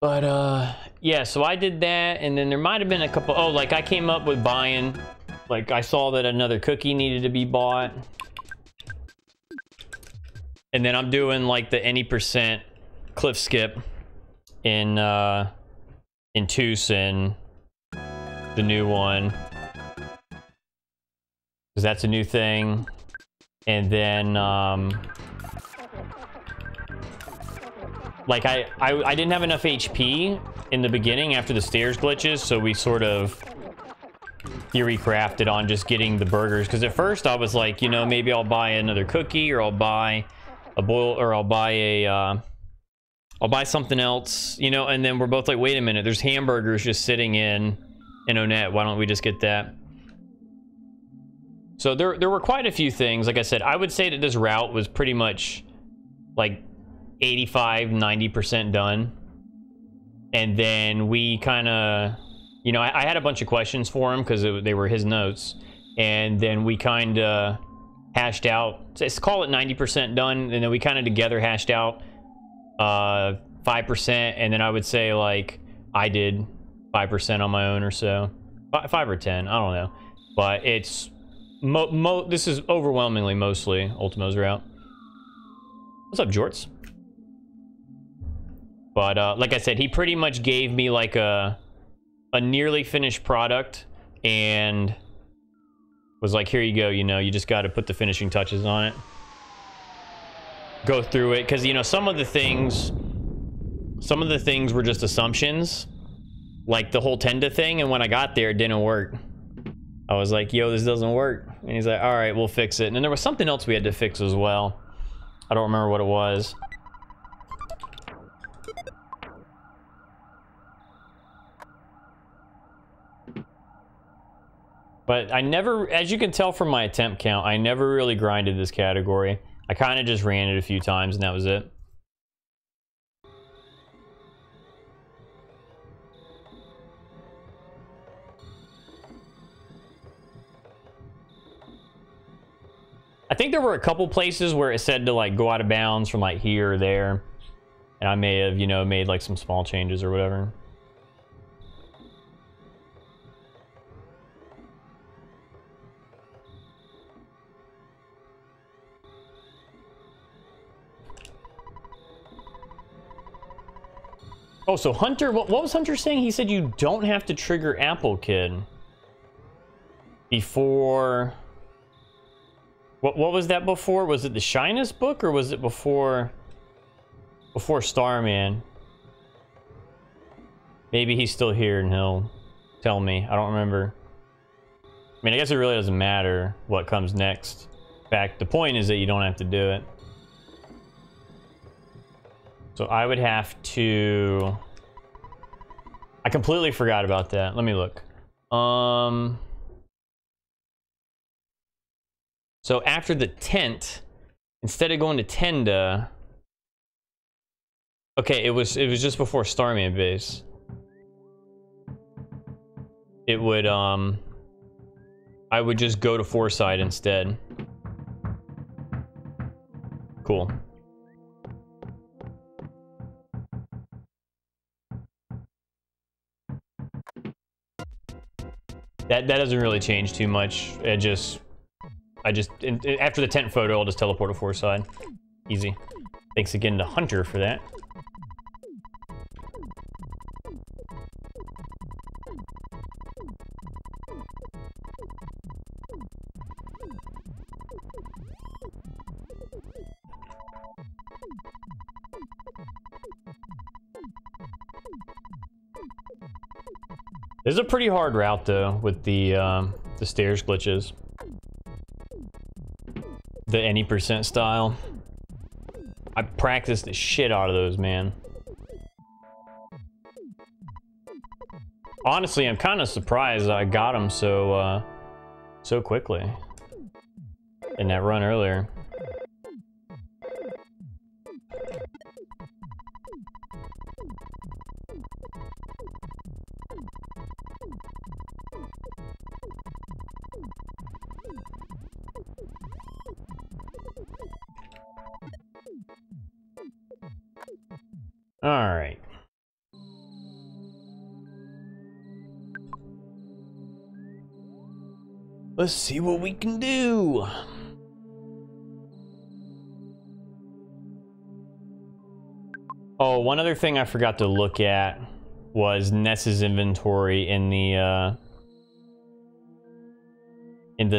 But yeah, so I did that, and then there might have been a couple. Oh, like I came up with buying, like I saw that another cookie needed to be bought, and then I'm doing like the any percent cliff skip in Tucson, the new one, because that's a new thing. And then like I didn't have enough HP in the beginning after the stairs glitches, so we sort of theory crafted on just getting the burgers, because at first I was like, you know, maybe I'll buy another cookie, or I'll buy a boil, or I'll buy something else, you know. And then we're both like, wait a minute, there's hamburgers just sitting in Onett, why don't we just get that? So there were quite a few things. Like I said, I would say that this route was pretty much like 85-90% done, and then we kind of, you know, I had a bunch of questions for him because they were his notes, and then we kind of hashed out, let's call it 90% done, and then we kind of together hashed out 5%, and then I would say like I did 5% on my own or so, 5 or 10, I don't know, but it's this is overwhelmingly mostly Ultimo's route. What's up, Jorts? But like I said, he pretty much gave me like a nearly finished product and was like, here you go, you know, you just got to put the finishing touches on it. Go through it, because, you know, some of the things were just assumptions, like the whole Tenda thing. And when I got there, it didn't work. I was like, yo, this doesn't work. And he's like, all right, we'll fix it. And then there was something else we had to fix as well. I don't remember what it was. But I never, as you can tell from my attempt count, I never really grinded this category. I kind of just ran it a few times and that was it. I think there were a couple places where it said to like go out of bounds from like here or there. And I may have, you know, made like some small changes or whatever. Oh, so Hunter, what was Hunter saying? He said you don't have to trigger Apple Kid before... What was that before? Was it the Shyness book, or was it before Starman? Maybe he's still here and he'll tell me. I don't remember. I mean, I guess it really doesn't matter what comes next. In fact, the point is that you don't have to do it. So I would have to... I completely forgot about that. Let me look. So after the tent, instead of going to Tenda... Okay, it was just before Starman base. It would, I would just go to Fourside instead. Cool. That doesn't really change too much. It just, after the tent photo, I'll just teleport to Fourside. Easy. Thanks again to Hunter for that. This is a pretty hard route though, with the stairs glitches. The any percent style. I practiced the shit out of those, man. Honestly, I'm kind of surprised I got them so quickly in that run earlier. All right. Let's see what we can do. Oh, one other thing I forgot to look at was Ness's inventory in the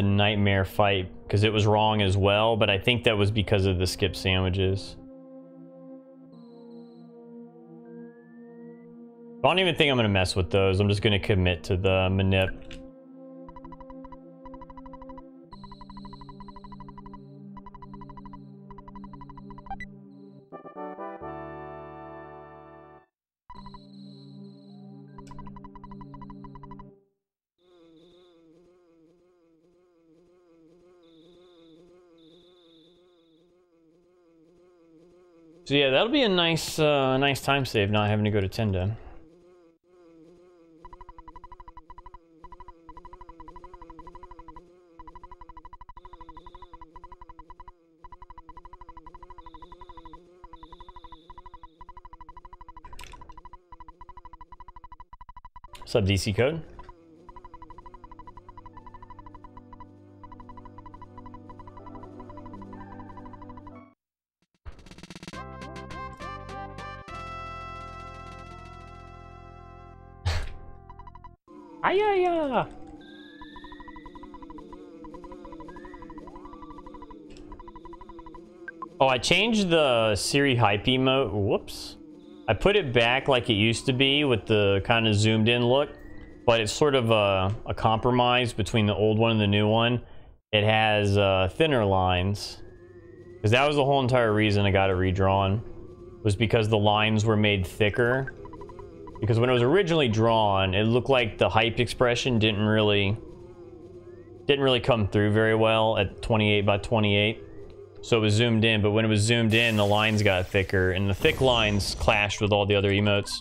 nightmare fight, because it was wrong as well, but I think that was because of the skip sandwiches. I don't even think I'm gonna mess with those. I'm just gonna commit to the manip. So yeah, that'll be a nice, nice time save, not having to go to Tenda. What's up, DC Code? Oh, I changed the Siri hype emote. Whoops. I put it back like it used to be with the kind of zoomed in look, but it's sort of a compromise between the old one and the new one. It has thinner lines, because that was the whole entire reason I got it redrawn, was because the lines were made thicker. Because when it was originally drawn, it looked like the hype expression didn't really come through very well at 28 by 28. So it was zoomed in, but when it was zoomed in, the lines got thicker, and the thick lines clashed with all the other emotes.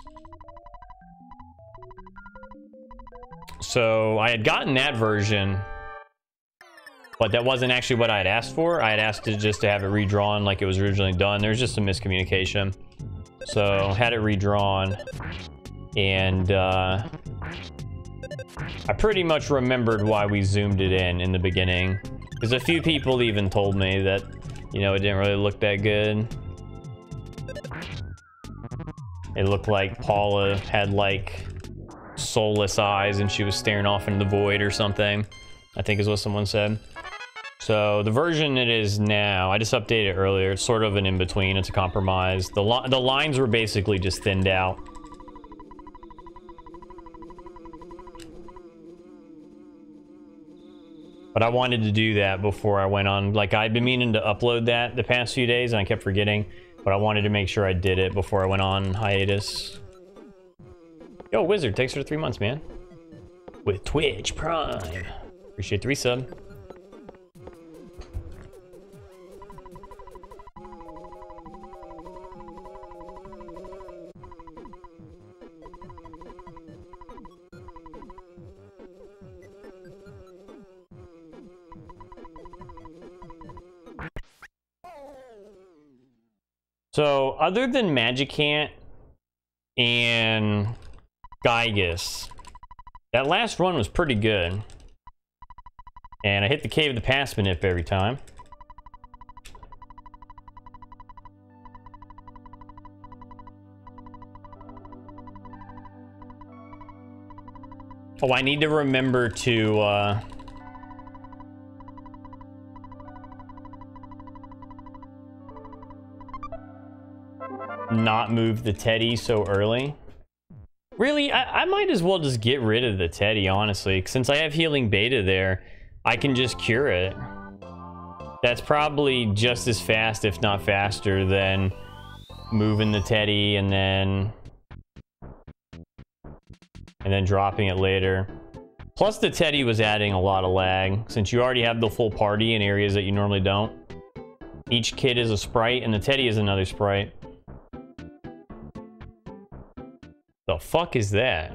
So I had gotten that version, but that wasn't actually what I had asked for. I had asked it just to have it redrawn like it was originally done. There's just a miscommunication. So had it redrawn. And I pretty much remembered why we zoomed it in the beginning, because a few people even told me that, you know, it didn't really look that good. It looked like Paula had like soulless eyes and she was staring off into the void or something, I think is what someone said. So the version it is now, I just updated it earlier. It's sort of an in-between. It's a compromise. The lines were basically just thinned out. But I wanted to do that before I went on. Like, I'd been meaning to upload that the past few days and I kept forgetting, but I wanted to make sure I did it before I went on hiatus. Yo, Wizard, thanks for 3 months, man. With Twitch Prime. Appreciate the resub. So, other than Magicant and Giygas, that last run was pretty good. And I hit the Cave of the Past manip every time. Oh, I need to remember to... not move the teddy so early. Really, I might as well just get rid of the teddy, honestly. Since I have healing beta there, I can just cure it. That's probably just as fast, if not faster, than moving the teddy and then dropping it later. Plus the teddy was adding a lot of lag, since you already have the full party in areas that you normally don't. Each kid is a sprite and the teddy is another sprite. The fuck is that?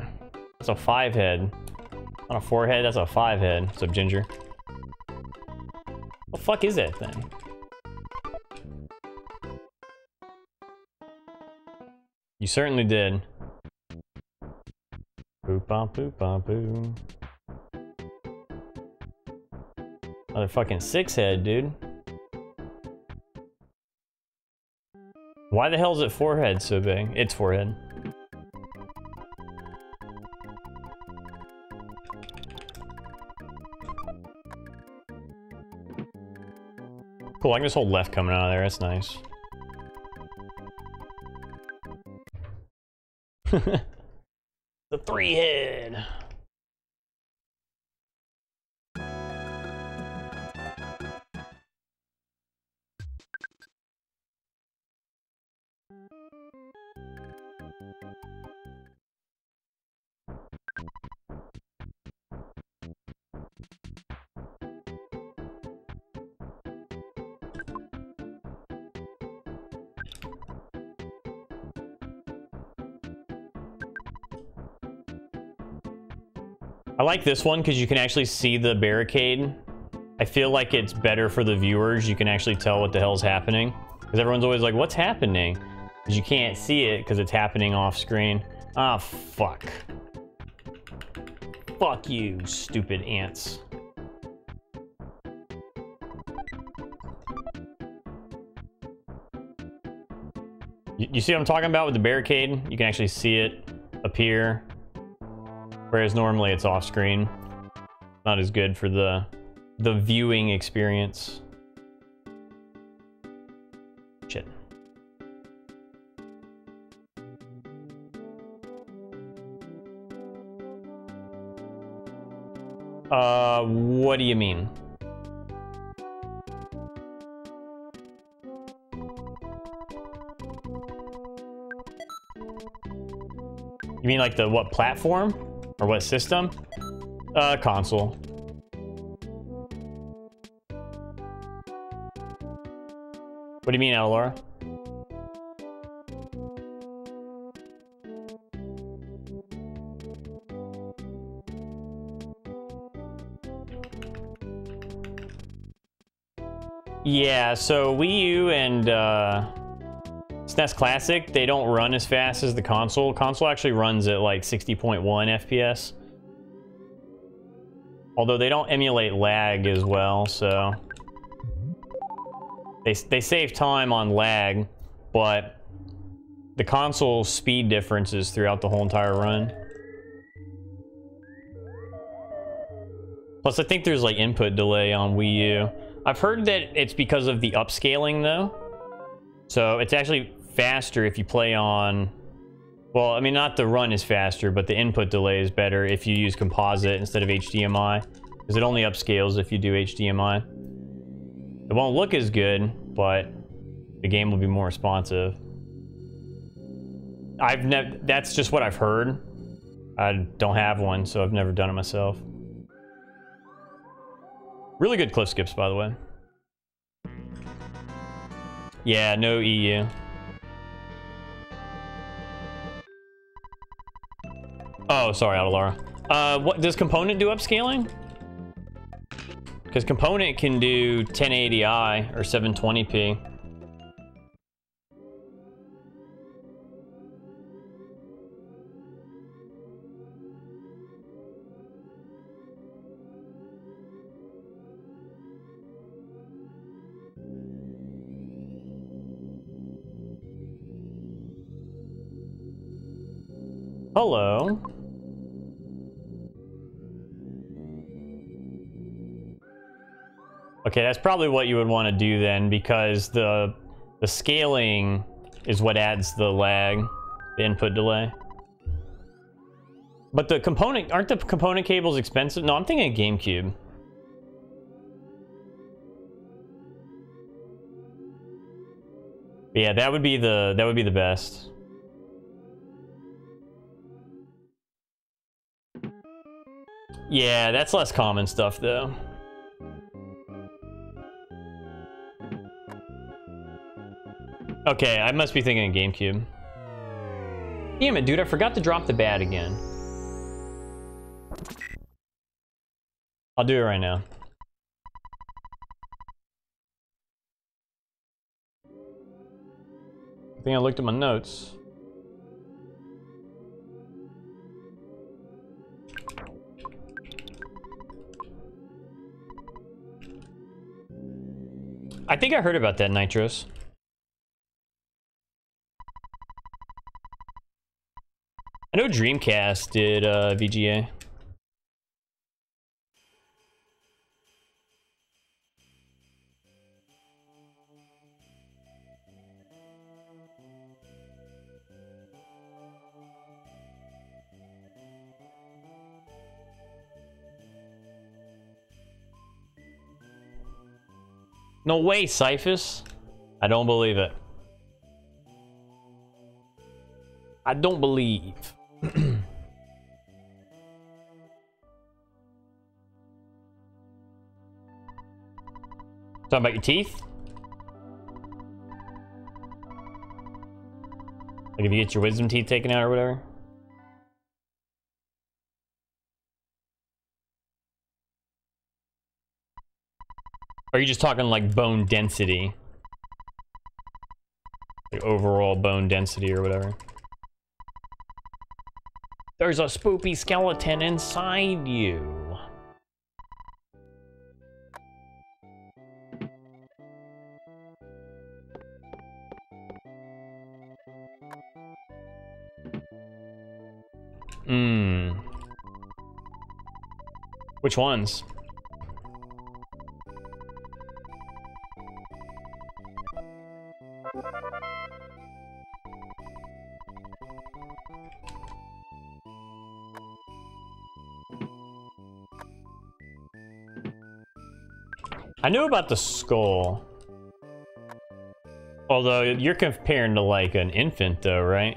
That's a 5-head. On a 4-head, that's a 5-head. What's up, Ginger? The fuck is that thing? You certainly did. Boop-a-boop-a-boo. Another fucking six head, dude. Why the hell is it forehead so big? It's forehead. Cool, I can just hold left coming out of there, that's nice. The three head! I like this one because you can actually see the barricade. I feel like it's better for the viewers. You can actually tell what the hell's happening. Because everyone's always like, what's happening? Because you can't see it because it's happening off screen. Ah, fuck. Fuck you, stupid ants. You see what I'm talking about with the barricade? You can actually see it appear. Whereas normally it's off screen. Not as good for the viewing experience. Shit. What do you mean? You mean like the what platform? Or what system? Console. What do you mean, Adelara? Yeah, so Wii U and SNES Classic, they don't run as fast as the console. Console actually runs at like 60.1 FPS. Although they don't emulate lag as well, so... They save time on lag, but the console speed differences throughout the whole entire run. Plus I think there's like input delay on Wii U. I've heard that it's because of the upscaling though. So it's actually faster if you play on, well, I mean, not the run is faster, but the input delay is better if you use composite instead of HDMI, because it only upscales if you do HDMI. It won't look as good, but the game will be more responsive. I've never, that's just what I've heard. I don't have one, so I've never done it myself. Really good cliff skips, by the way. Yeah, no EU. Oh, sorry, Adelara. What does component do upscaling? Because component can do 1080i or 720p. Hello. Okay, that's probably what you would want to do then, because the scaling is what adds the lag, the input delay. But the component, aren't the component cables expensive? No, I'm thinking of GameCube. Yeah, that would be the best. Yeah, that's less common stuff, though. Okay, I must be thinking of GameCube. Damn it, dude, I forgot to drop the bat again. I'll do it right now. I think I looked at my notes. I think I heard about that, Nitros. I know Dreamcast did VGA. No way, Cyphus. I don't believe it. I don't believe. Talking about your teeth? Like if you get your wisdom teeth taken out or whatever? Or are you just talking like bone density? Like overall bone density or whatever. There's a spoopy skeleton inside you. Which ones? I knew about the skull. Although, you're comparing to like an infant though, right?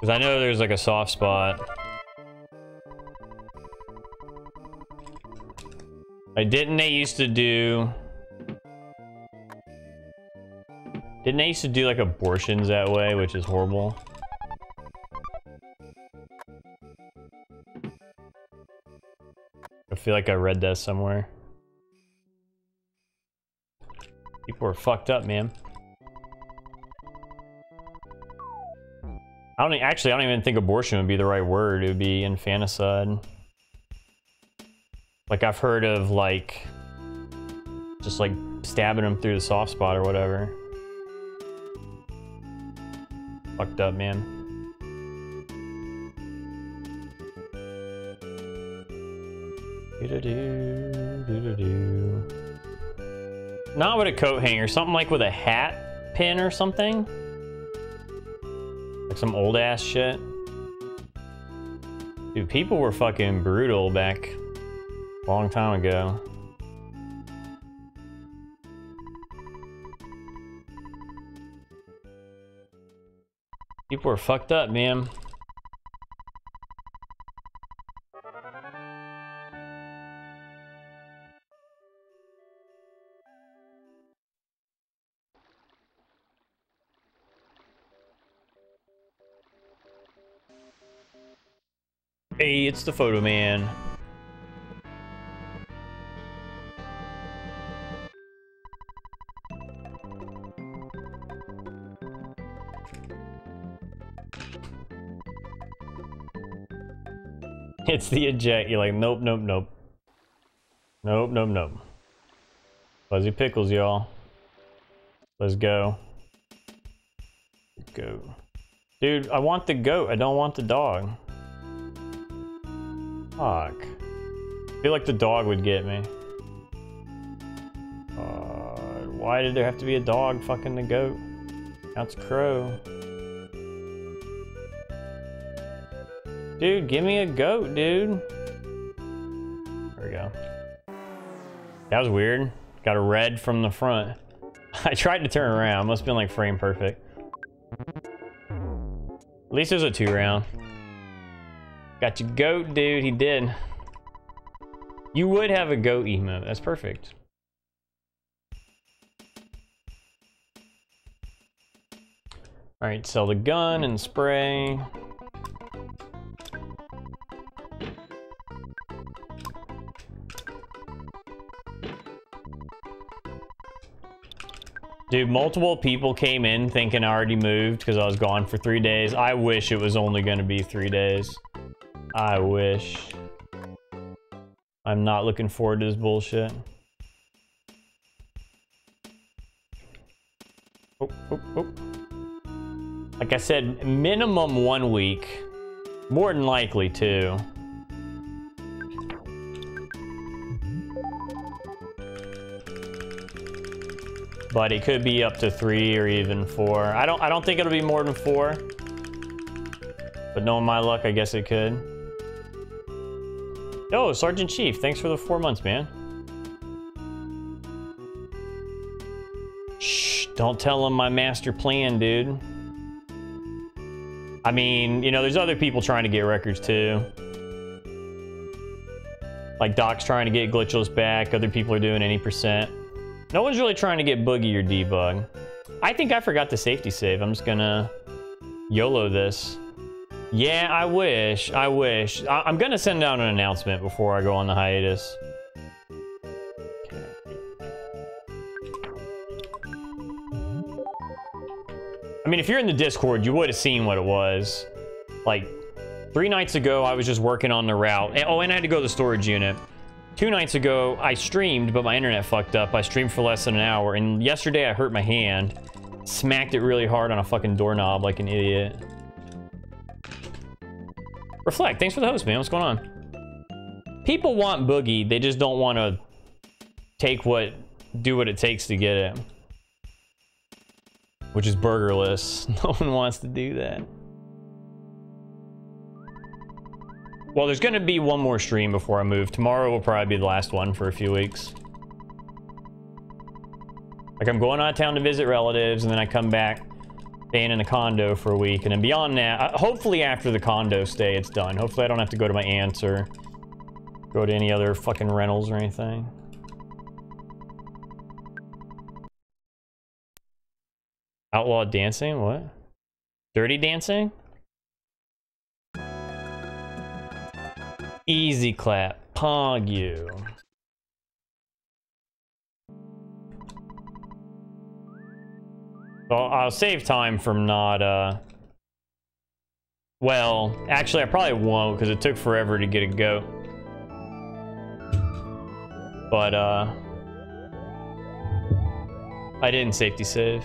Because I know there's like a soft spot. Didn't they used to do like abortions that way, which is horrible? I feel like I read that somewhere. People are fucked up, man. I don't even think abortion would be the right word. It would be infanticide. Like I've heard of like just like stabbing them through the soft spot or whatever. Fucked up, man. Not with a coat hanger, something like with a hat pin or something. Like some old ass shit. Dude, people were fucking brutal back a long time ago. People were fucked up, man. Hey, it's the Photo Man. It's the eject. You're like, nope, nope, nope. Nope, nope, nope. Fuzzy pickles, y'all. Let's go. Go. Dude, I want the goat. I don't want the dog. Fuck. I feel like the dog would get me. Why did there have to be a dog fucking the goat? That's crow. Dude, give me a goat, dude. There we go. That was weird. Got a red from the front. I tried to turn around. Must have been like frame perfect. At least it was a 2-round. Got your goat, dude. He did. You would have a goat emote. That's perfect. All right, sell the gun and spray. Dude, multiple people came in thinking I already moved because I was gone for 3 days. I wish it was only going to be 3 days. I wish. I'm not looking forward to this bullshit. Oh, oh, oh. Like I said, minimum 1 week. More than likely 2. But it could be up to 3 or even 4. I don't think it'll be more than 4. But knowing my luck, I guess it could. Yo, Sergeant Chief, thanks for the 4 months, man. Shh, don't tell him my master plan, dude. I mean, you know, there's other people trying to get records too. Like Doc's trying to get Glitchless back, other people are doing any percent. No one's really trying to get Boogie or Debug. I think I forgot the safety save. I'm just gonna YOLO this. Yeah, I wish. I wish. I'm gonna send out an announcement before I go on the hiatus. I mean, if you're in the Discord, you would have seen what it was. Like, 3 nights ago, I was just working on the route. Oh, and I had to go to the storage unit. 2 nights ago, I streamed, but my internet fucked up. I streamed for less than an hour, and yesterday I hurt my hand. Smacked it really hard on a fucking doorknob like an idiot. Reflect, thanks for the host, man. What's going on? People want Boogie, they just don't want to do what it takes to get it. Which is burgerless. No one wants to do that. Well, there's going to be one more stream before I move. Tomorrow will probably be the last one for a few weeks. Like, I'm going out of town to visit relatives, and then I come back, staying in the condo for a week. And then beyond that, hopefully after the condo stay, it's done. Hopefully I don't have to go to my aunt's or go to any other fucking rentals or anything. Outlaw dancing? What? Dirty dancing? Easy clap. Pog you. So I'll save time from not, well, actually I probably won't because it took forever to get a goat. But, I didn't safety save.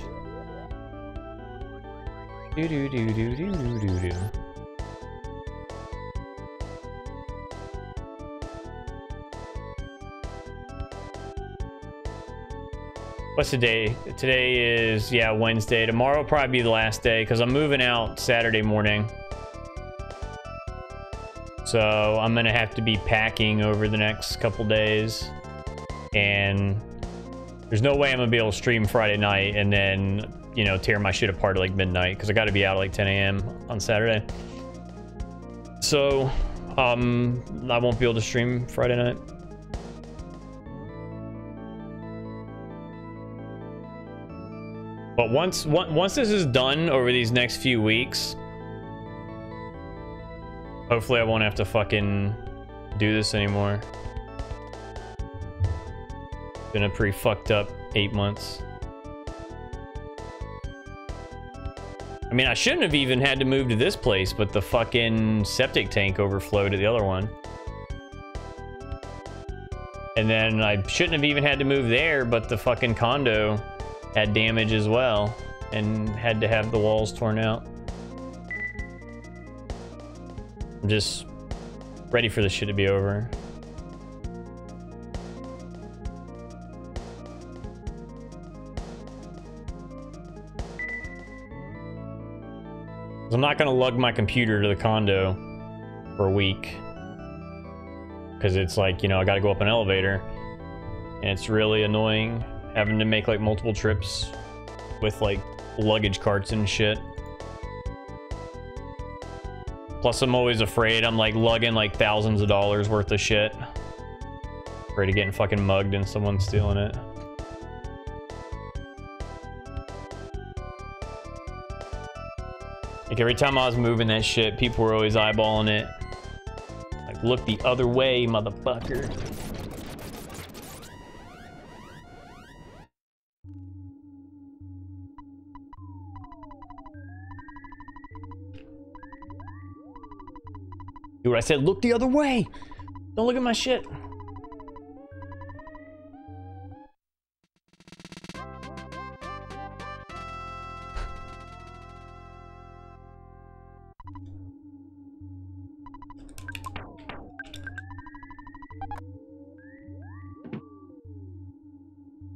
Do-do-do-do-do-do-do-do. What's the day? Today is, yeah, Wednesday. Tomorrow will probably be the last day because I'm moving out Saturday morning. So I'm going to have to be packing over the next couple days. And there's no way I'm going to be able to stream Friday night and then, you know, tear my shit apart at like midnight because I got to be out at like 10 a.m. on Saturday. So I won't be able to stream Friday night. But once this is done over these next few weeks, hopefully I won't have to fucking do this anymore. Been a pretty fucked up 8 months. I mean, I shouldn't have even had to move to this place, but the fucking septic tank overflowed at the other one. And then I shouldn't have even had to move there, but the fucking condo had damage as well and had to have the walls torn out. I'm just ready for this shit to be over. I'm not going to lug my computer to the condo for a week because it's like, you know, I got to go up an elevator and it's really annoying having to make like multiple trips with like luggage carts and shit. Plus I'm always afraid I'm like lugging like thousands of dollars worth of shit. Afraid of getting fucking mugged and someone stealing it. Like every time I was moving that shit, people were always eyeballing it. Like, look the other way, motherfucker. Dude, I said, look the other way. Don't look at my shit.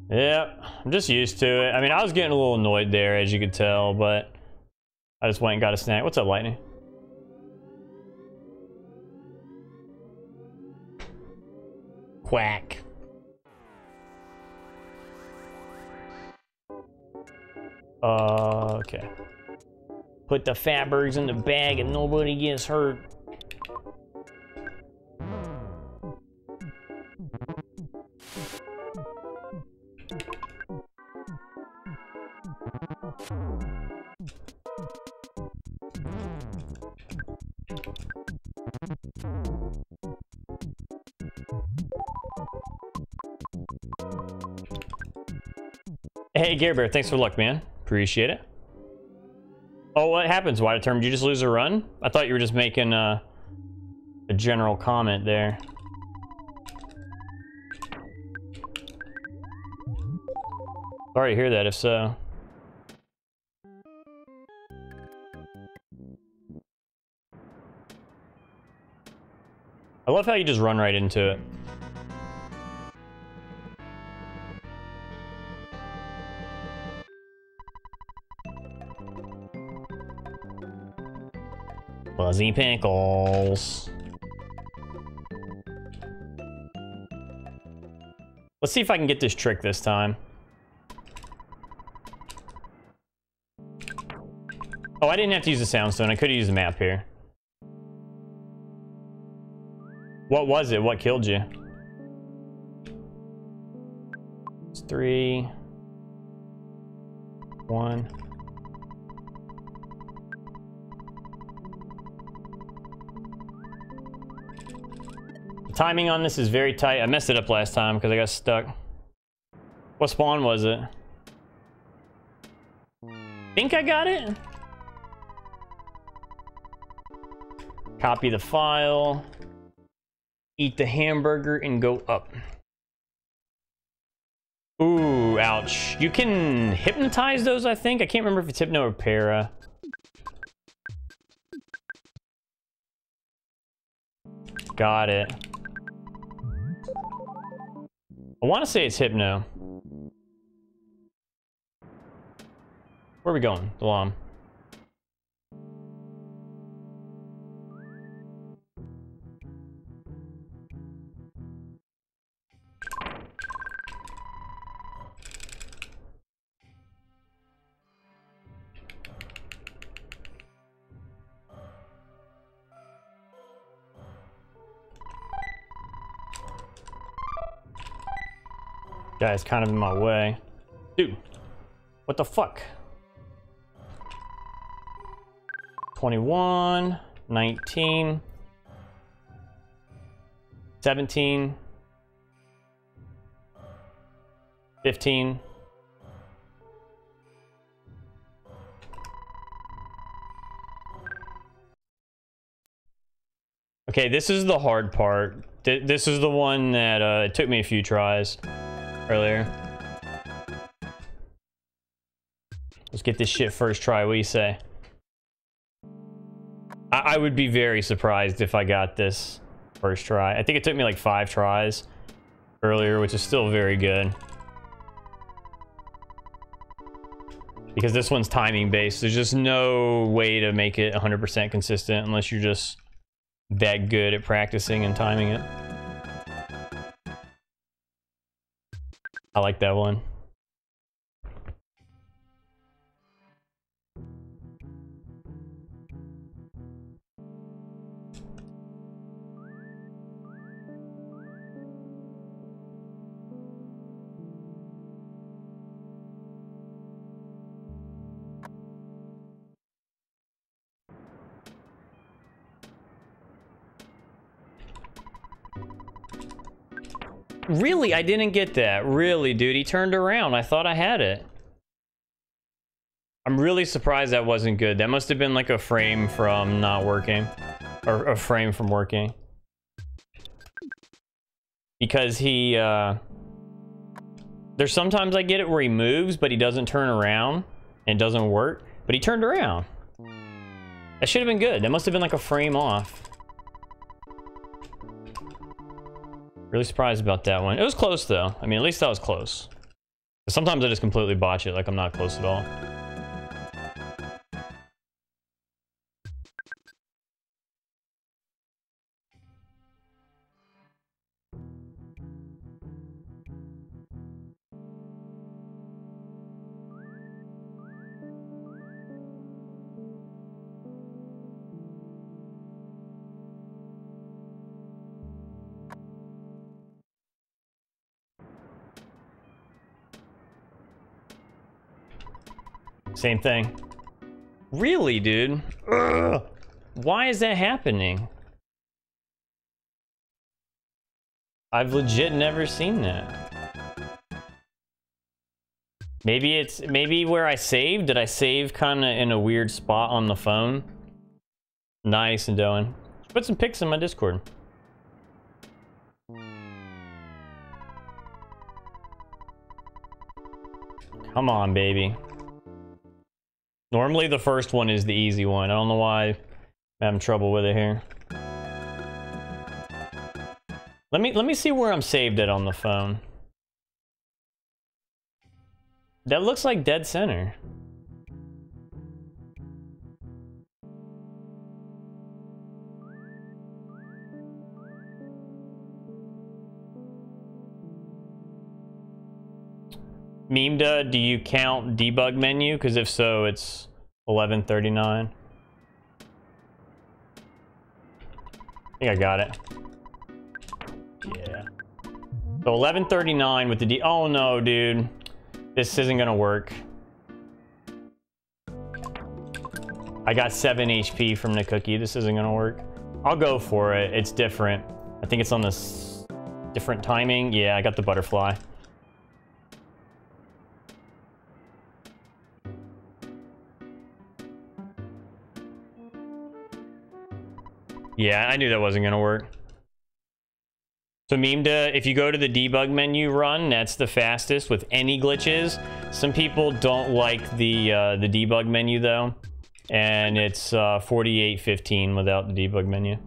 Yeah, I'm just used to it. I mean, I was getting a little annoyed there, as you could tell, but I just went and got a snack. What's up, Lightning? Quack. Okay. Put the fat birds in the bag and nobody gets hurt. Hey, Gear Bear, thanks for the luck, man. Appreciate it. Oh, what happens, Wide Term? Did you just lose a run? I thought you were just making a general comment there. Sorry to hear that, if so. I love how you just run right into it. Fuzzy pickles. Let's see if I can get this trick this time. Oh, I didn't have to use the soundstone. I could have used the map here. What was it? What killed you? It's 3, 1. Timing on this is very tight. I messed it up last time because I got stuck. What spawn was it? Think I got it? Copy the file. Eat the hamburger and go up. Ooh, ouch. You can hypnotize those, I think. I can't remember if it's hypno or para. Got it. I want to say it's hypno. Where are we going, Dalaam? Guy's kind of in my way. Dude, what the fuck? 21, 19, 17, 15. Okay, this is the hard part. This is the one that it took me a few tries earlier. Let's get this shit first try, what do you say? I would be very surprised if I got this first try. I think it took me like 5 tries earlier, which is still very good. Because this one's timing based. There's just no way to make it 100% consistent unless you're just that good at practicing and timing it. I like that one. Really? I didn't get that. Really, dude? He turned around. I thought I had it. I'm really surprised that wasn't good. That must have been like a frame from not working. Or a frame from working. Because he, there's sometimes I get it where he moves, but he doesn't turn around. And it doesn't work. But he turned around. That should have been good. That must have been like a frame off. Really surprised about that one. It was close though. I mean, at least that was close. Sometimes I just completely botch it, like I'm not close at all. Same thing. Really, dude? Ugh. Why is that happening? I've legit never seen that. Maybe it's... maybe where I saved? Did I save kind of in a weird spot on the phone? Nice and doing. Put some pics in my Discord. Come on, baby. Normally the first one is the easy one. I don't know why I'm having trouble with it here. Let me see where I'm saved at on the phone. That looks like dead center. Memeduh, do you count debug menu? Because if so, it's 11:39. I think I got it. Yeah. So 11:39 with the D. Oh no, dude. This isn't gonna work. I got 7 HP from the cookie. This isn't gonna work. I'll go for it. It's different. I think it's on this different timing. Yeah, I got the butterfly. Yeah, I knew that wasn't gonna work. So Memeduh, if you go to the debug menu run, that's the fastest with any glitches. Some people don't like the debug menu though, and it's 48:15 without the debug menu.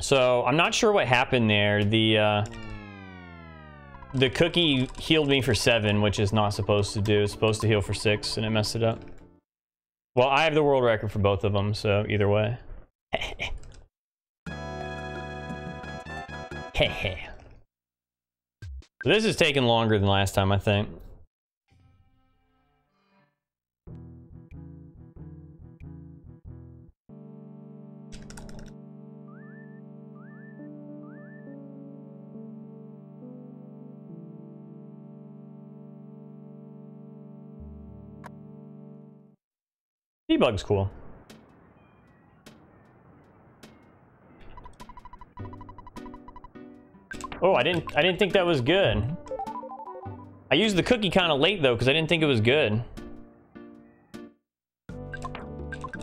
So I'm not sure what happened there. The cookie healed me for 7, which is not supposed to do. It's supposed to heal for 6, and it messed it up. Well, I have the world record for both of them, so either way. This is taking longer than last time, I think. Debug's cool. Oh, I didn't think that was good. I used the cookie kind of late though, because I didn't think it was good.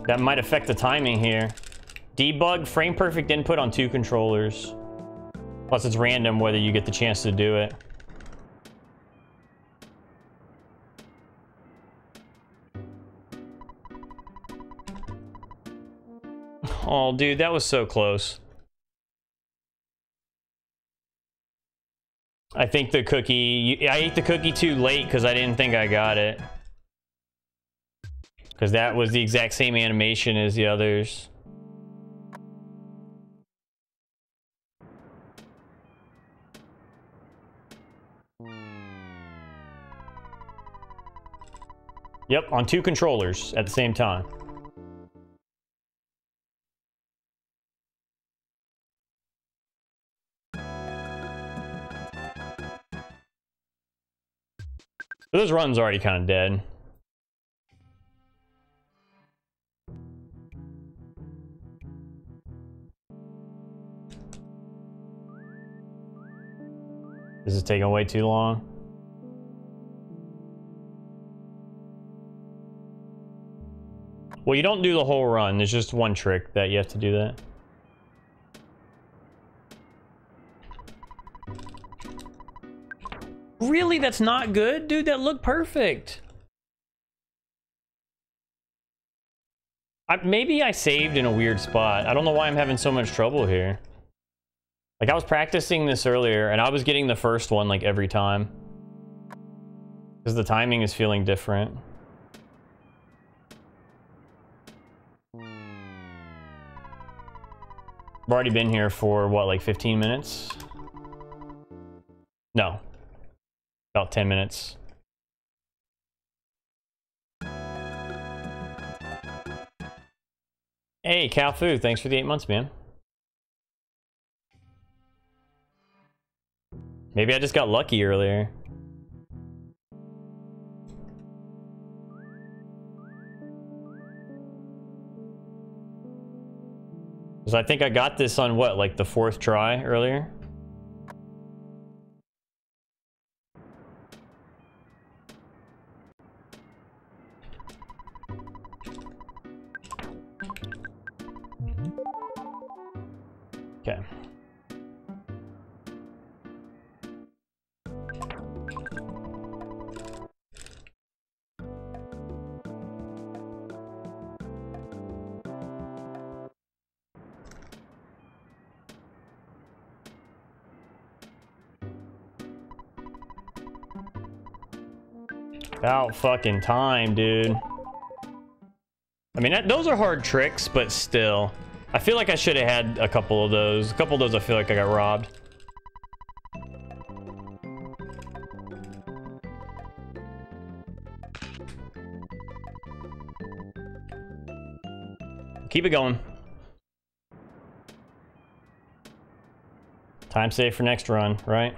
That might affect the timing here. Debug frame perfect input on 2 controllers. Plus it's random whether you get the chance to do it. Oh, dude, that was so close. I think the cookie... I ate the cookie too late because I didn't think I got it. Because that was the exact same animation as the others. Yep, on 2 controllers at the same time. So this run's already kind of dead. This is taking way too long. Well, you don't do the whole run. There's just one trick that you have to do that. Really? That's not good? Dude, that looked perfect. Maybe I saved in a weird spot. I don't know why I'm having so much trouble here. Like, I was practicing this earlier, and I was getting the first one, like, every time. Because the timing is feeling different. I've already been here for, what, like, 15 minutes? No. About 10 minutes. Hey, Cal Food, thanks for the 8 months, man. Maybe I just got lucky earlier. Because I think I got this on what, like the 4th try earlier? Okay. About fucking time, dude. I mean, those are hard tricks, but still. I feel like I should have had a couple of those. A couple of those I feel like I got robbed. Keep it going. Time save for next run, right?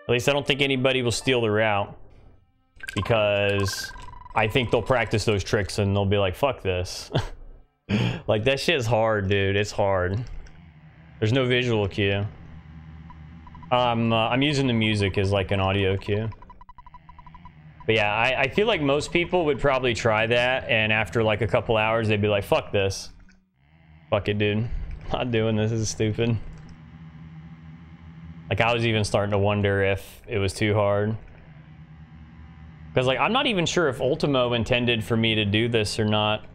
At least I don't think anybody will steal the route, because I think they'll practice those tricks and they'll be like, fuck this. Like, that shit's hard, dude. It's hard. There's no visual cue. I'm using the music as like an audio cue. But yeah, I feel like most people would probably try that, and after like a couple hours, they'd be like, fuck this. Fuck it, dude. Not doing this. This is stupid. Like, I was even starting to wonder if it was too hard. Because, like, I'm not even sure if Ultimo intended for me to do this or not.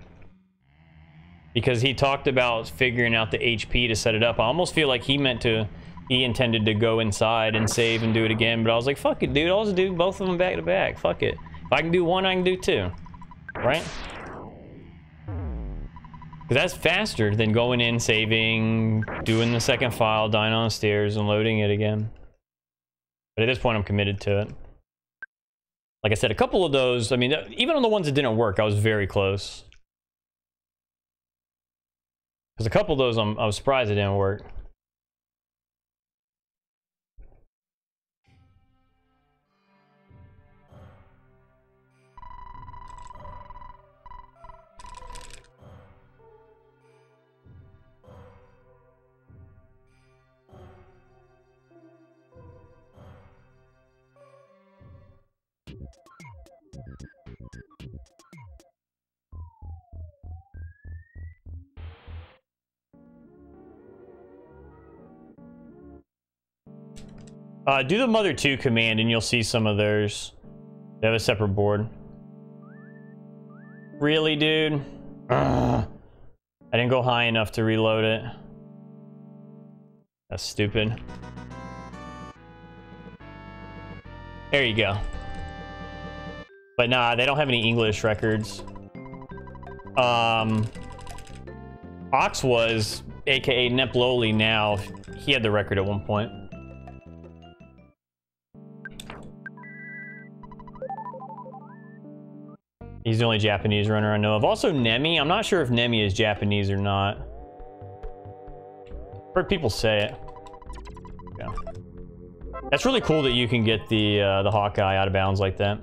Because he talked about figuring out the HP to set it up. I almost feel like he intended to go inside and save and do it again. But I was like, fuck it, dude. I'll just do both of them back to back. Fuck it. If I can do one, I can do two. Right? That's faster than going in, saving, doing the second file, dying on the stairs, and loading it again. But at this point, I'm committed to it. Like I said, a couple of those, I mean, even on the ones that didn't work, I was very close. Because a couple of those, I was surprised it didn't work. Do the mother 2 command and you'll see some of theirs. They have a separate board. Really, dude? Ugh. I didn't go high enough to reload it. That's stupid. There you go. But nah, they don't have any English records. Ox was, aka Neploli now, he had the record at one point. He's the only Japanese runner I know of. Also, Nemi. I'm not sure if Nemi is Japanese or not. I've heard people say it. Yeah. That's really cool that you can get the Hawkeye out of bounds like that.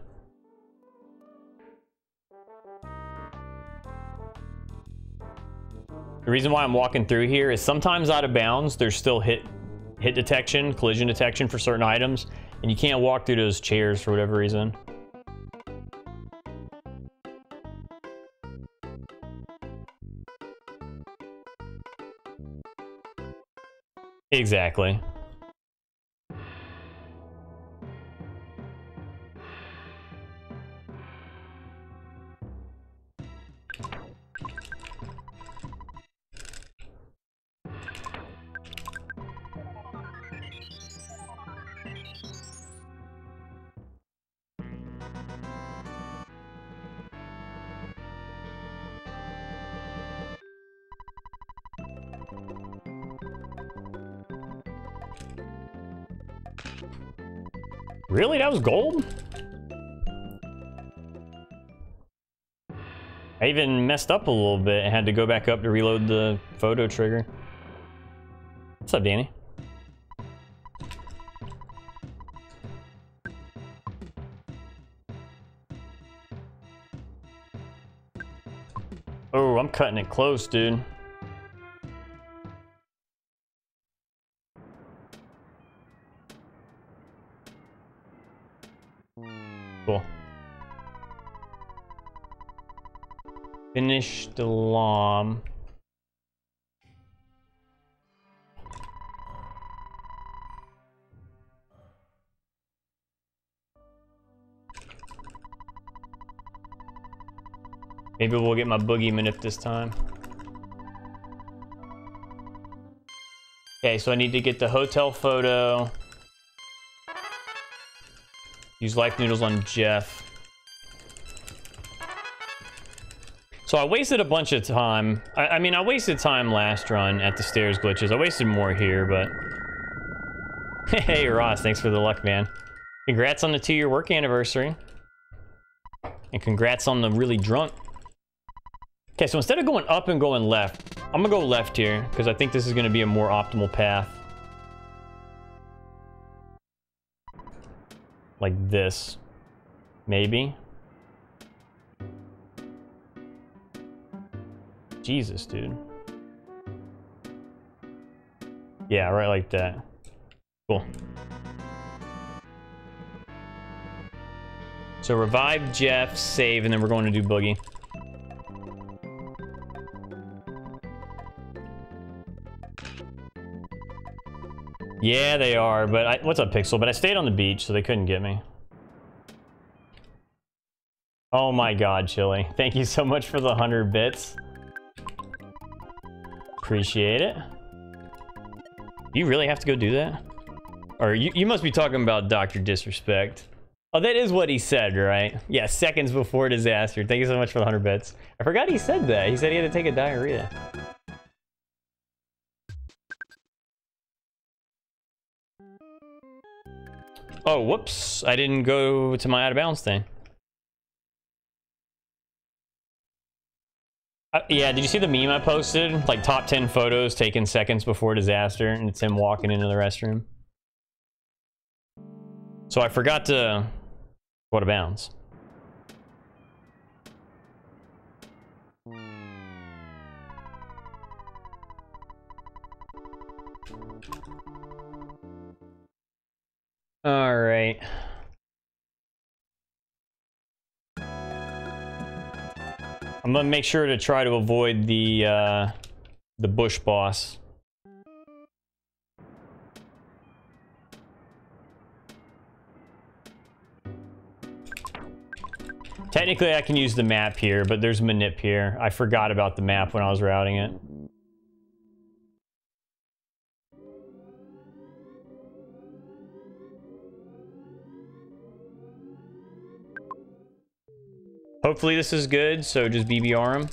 The reason why I'm walking through here is sometimes out of bounds, there's still hit detection, collision detection for certain items, and you can't walk through those chairs for whatever reason. Exactly. Really? That was gold? I even messed up a little bit and had to go back up to reload the photo trigger. What's up, Danny? Oh, I'm cutting it close, dude. Cool. Finish Dalaam. Maybe we'll get my boogeyman if this time. Okay, so I need to get the hotel photo. Use life noodles on Jeff. So I wasted a bunch of time. I mean, I wasted time last run at the stairs glitches. I wasted more here, but... Hey, Ross, thanks for the luck, man. Congrats on the 2-year work anniversary. And congrats on the really drunk. Okay, so instead of going up and going left, I'm gonna go left here, because I think this is gonna be a more optimal path. Like this. Maybe. Jesus, dude. Yeah, right like that. Cool. So revive Jeff, save, and then we're going to do Boogie. Yeah, they are, but what's up, Pixel? But I stayed on the beach, so they couldn't get me. Oh my god, Chili. Thank you so much for the 100 bits. Appreciate it. You really have to go do that? Or you must be talking about Dr. Disrespect. Oh, that is what he said, right? Yeah, seconds before disaster. Thank you so much for the 100 bits. I forgot he said that. He said he had to take a diarrhea. Oh, whoops. I didn't go to my out of bounds thing. Yeah, did you see the meme I posted? Like, top 10 photos taken seconds before disaster, and it's him walking into the restroom. So I forgot to go out of bounds. All right. I'm gonna make sure to try to avoid the bush boss. Technically, I can use the map here, but there's Manip here. I forgot about the map when I was routing it. Hopefully this is good, so just BBR him.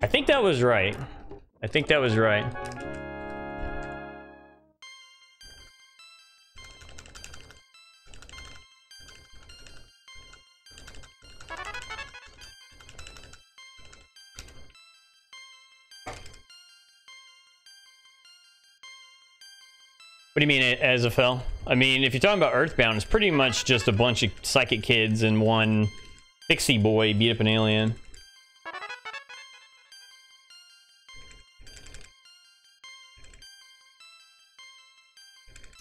I think that was right. I think that was right. What do you mean, as a fell? I mean, if you're talking about Earthbound, it's pretty much just a bunch of psychic kids and one pixie boy beat up an alien.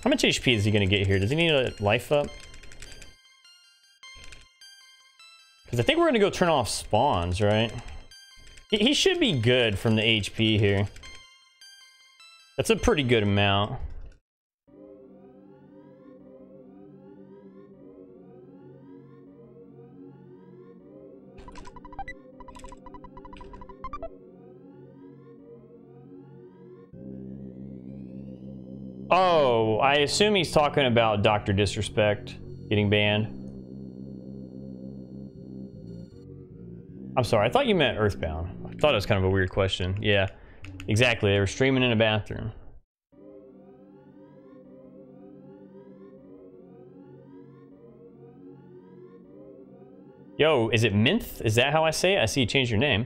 How much HP is he gonna get here? Does he need a life up? Because I think we're gonna go turn off spawns, right? He should be good from the HP here. That's a pretty good amount. Oh, I assume he's talking about Dr. Disrespect getting banned. I'm sorry, I thought you meant Earthbound. I thought it was kind of a weird question. Yeah, exactly. They were streaming in a bathroom. Yo, is it Minth? Is that how I say it? I see you changed your name.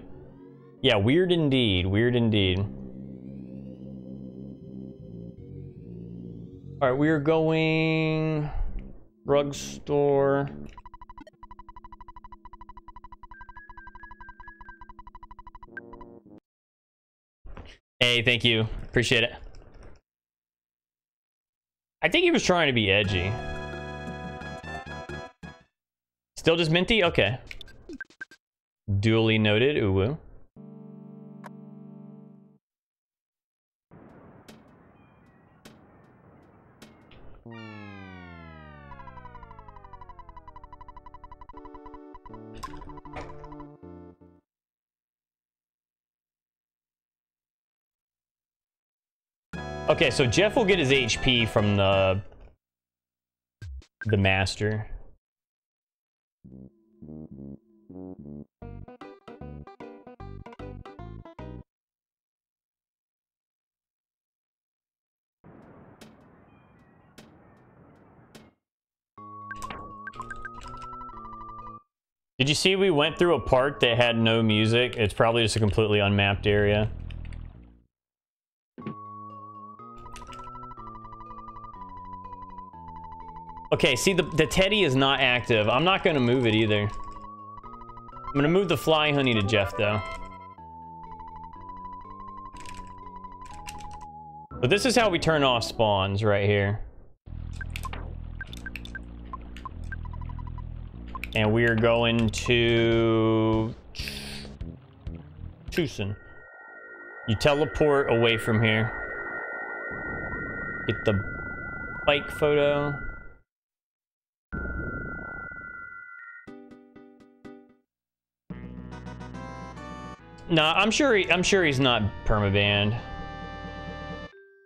Yeah, weird indeed. Weird indeed. All right, we are going drugstore. Hey, thank you. Appreciate it. I think he was trying to be edgy. Still just minty? Okay. Duly noted, uwu. Okay, so Jeff will get his HP from the master. Did you see we went through a park that had no music? It's probably just a completely unmapped area. Okay, see, the teddy is not active. I'm not gonna move it either. I'm gonna move the fly honey to Jeff, though. But this is how we turn off spawns right here. And we are going to Tucson. You teleport away from here. Get the bike photo. Nah, I'm sure he's not permabanned.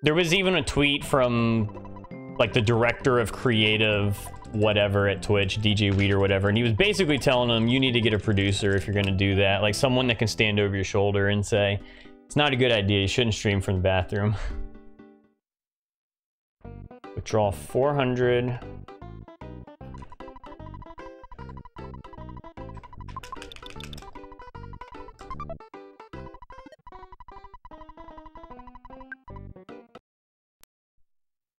There was even a tweet from like the director of creative whatever at Twitch, DJ Wheat or whatever, and he was basically telling him you need to get a producer if you're going to do that, like someone that can stand over your shoulder and say it's not a good idea, you shouldn't stream from the bathroom. Withdraw 400.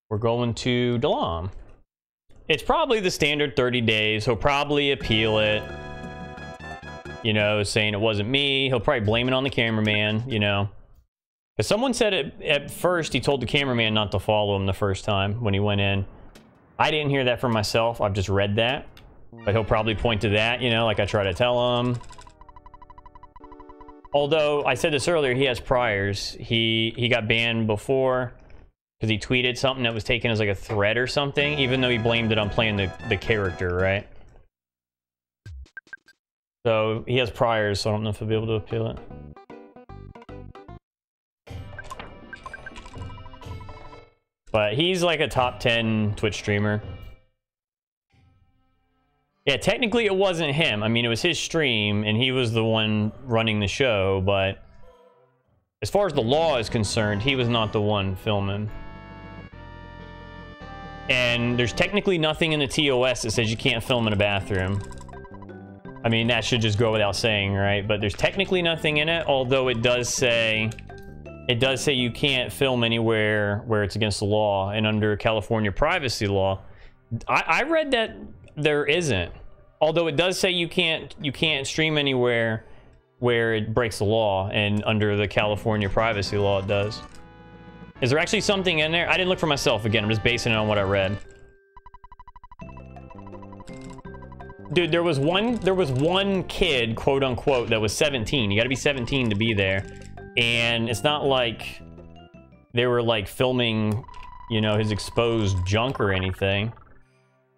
We're going to Dalaam. It's probably the standard 30 days. He'll probably appeal it, you know, saying it wasn't me. He'll probably blame it on the cameraman, you know. Because someone said it at first, he told the cameraman not to follow him the first time when he went in. I didn't hear that for myself. I've just read that. But he'll probably point to that, you know, like I try to tell him. Although, I said this earlier, he has priors. He got banned before. Because he tweeted something that was taken as like a threat or something, even though he blamed it on playing the character, right? So he has priors, so I don't know if he'll be able to appeal it. But he's like a top 10 Twitch streamer. Yeah, technically it wasn't him. I mean, it was his stream, and he was the one running the show, but as far as the law is concerned, he was not the one filming. And there's technically nothing in the TOS that says you can't film in a bathroom. I mean, that should just go without saying, right? But there's technically nothing in it, although it does say you can't film anywhere where it's against the law and under California privacy law. I read that there isn't, although it does say you can't stream anywhere where it breaks the law, and under the California privacy law it does. Is there actually something in there? I didn't look for myself again. I'm just basing it on what I read. Dude, there was one kid, quote unquote, that was 17. You got to be 17 to be there, and it's not like they were like filming, you know, his exposed junk or anything.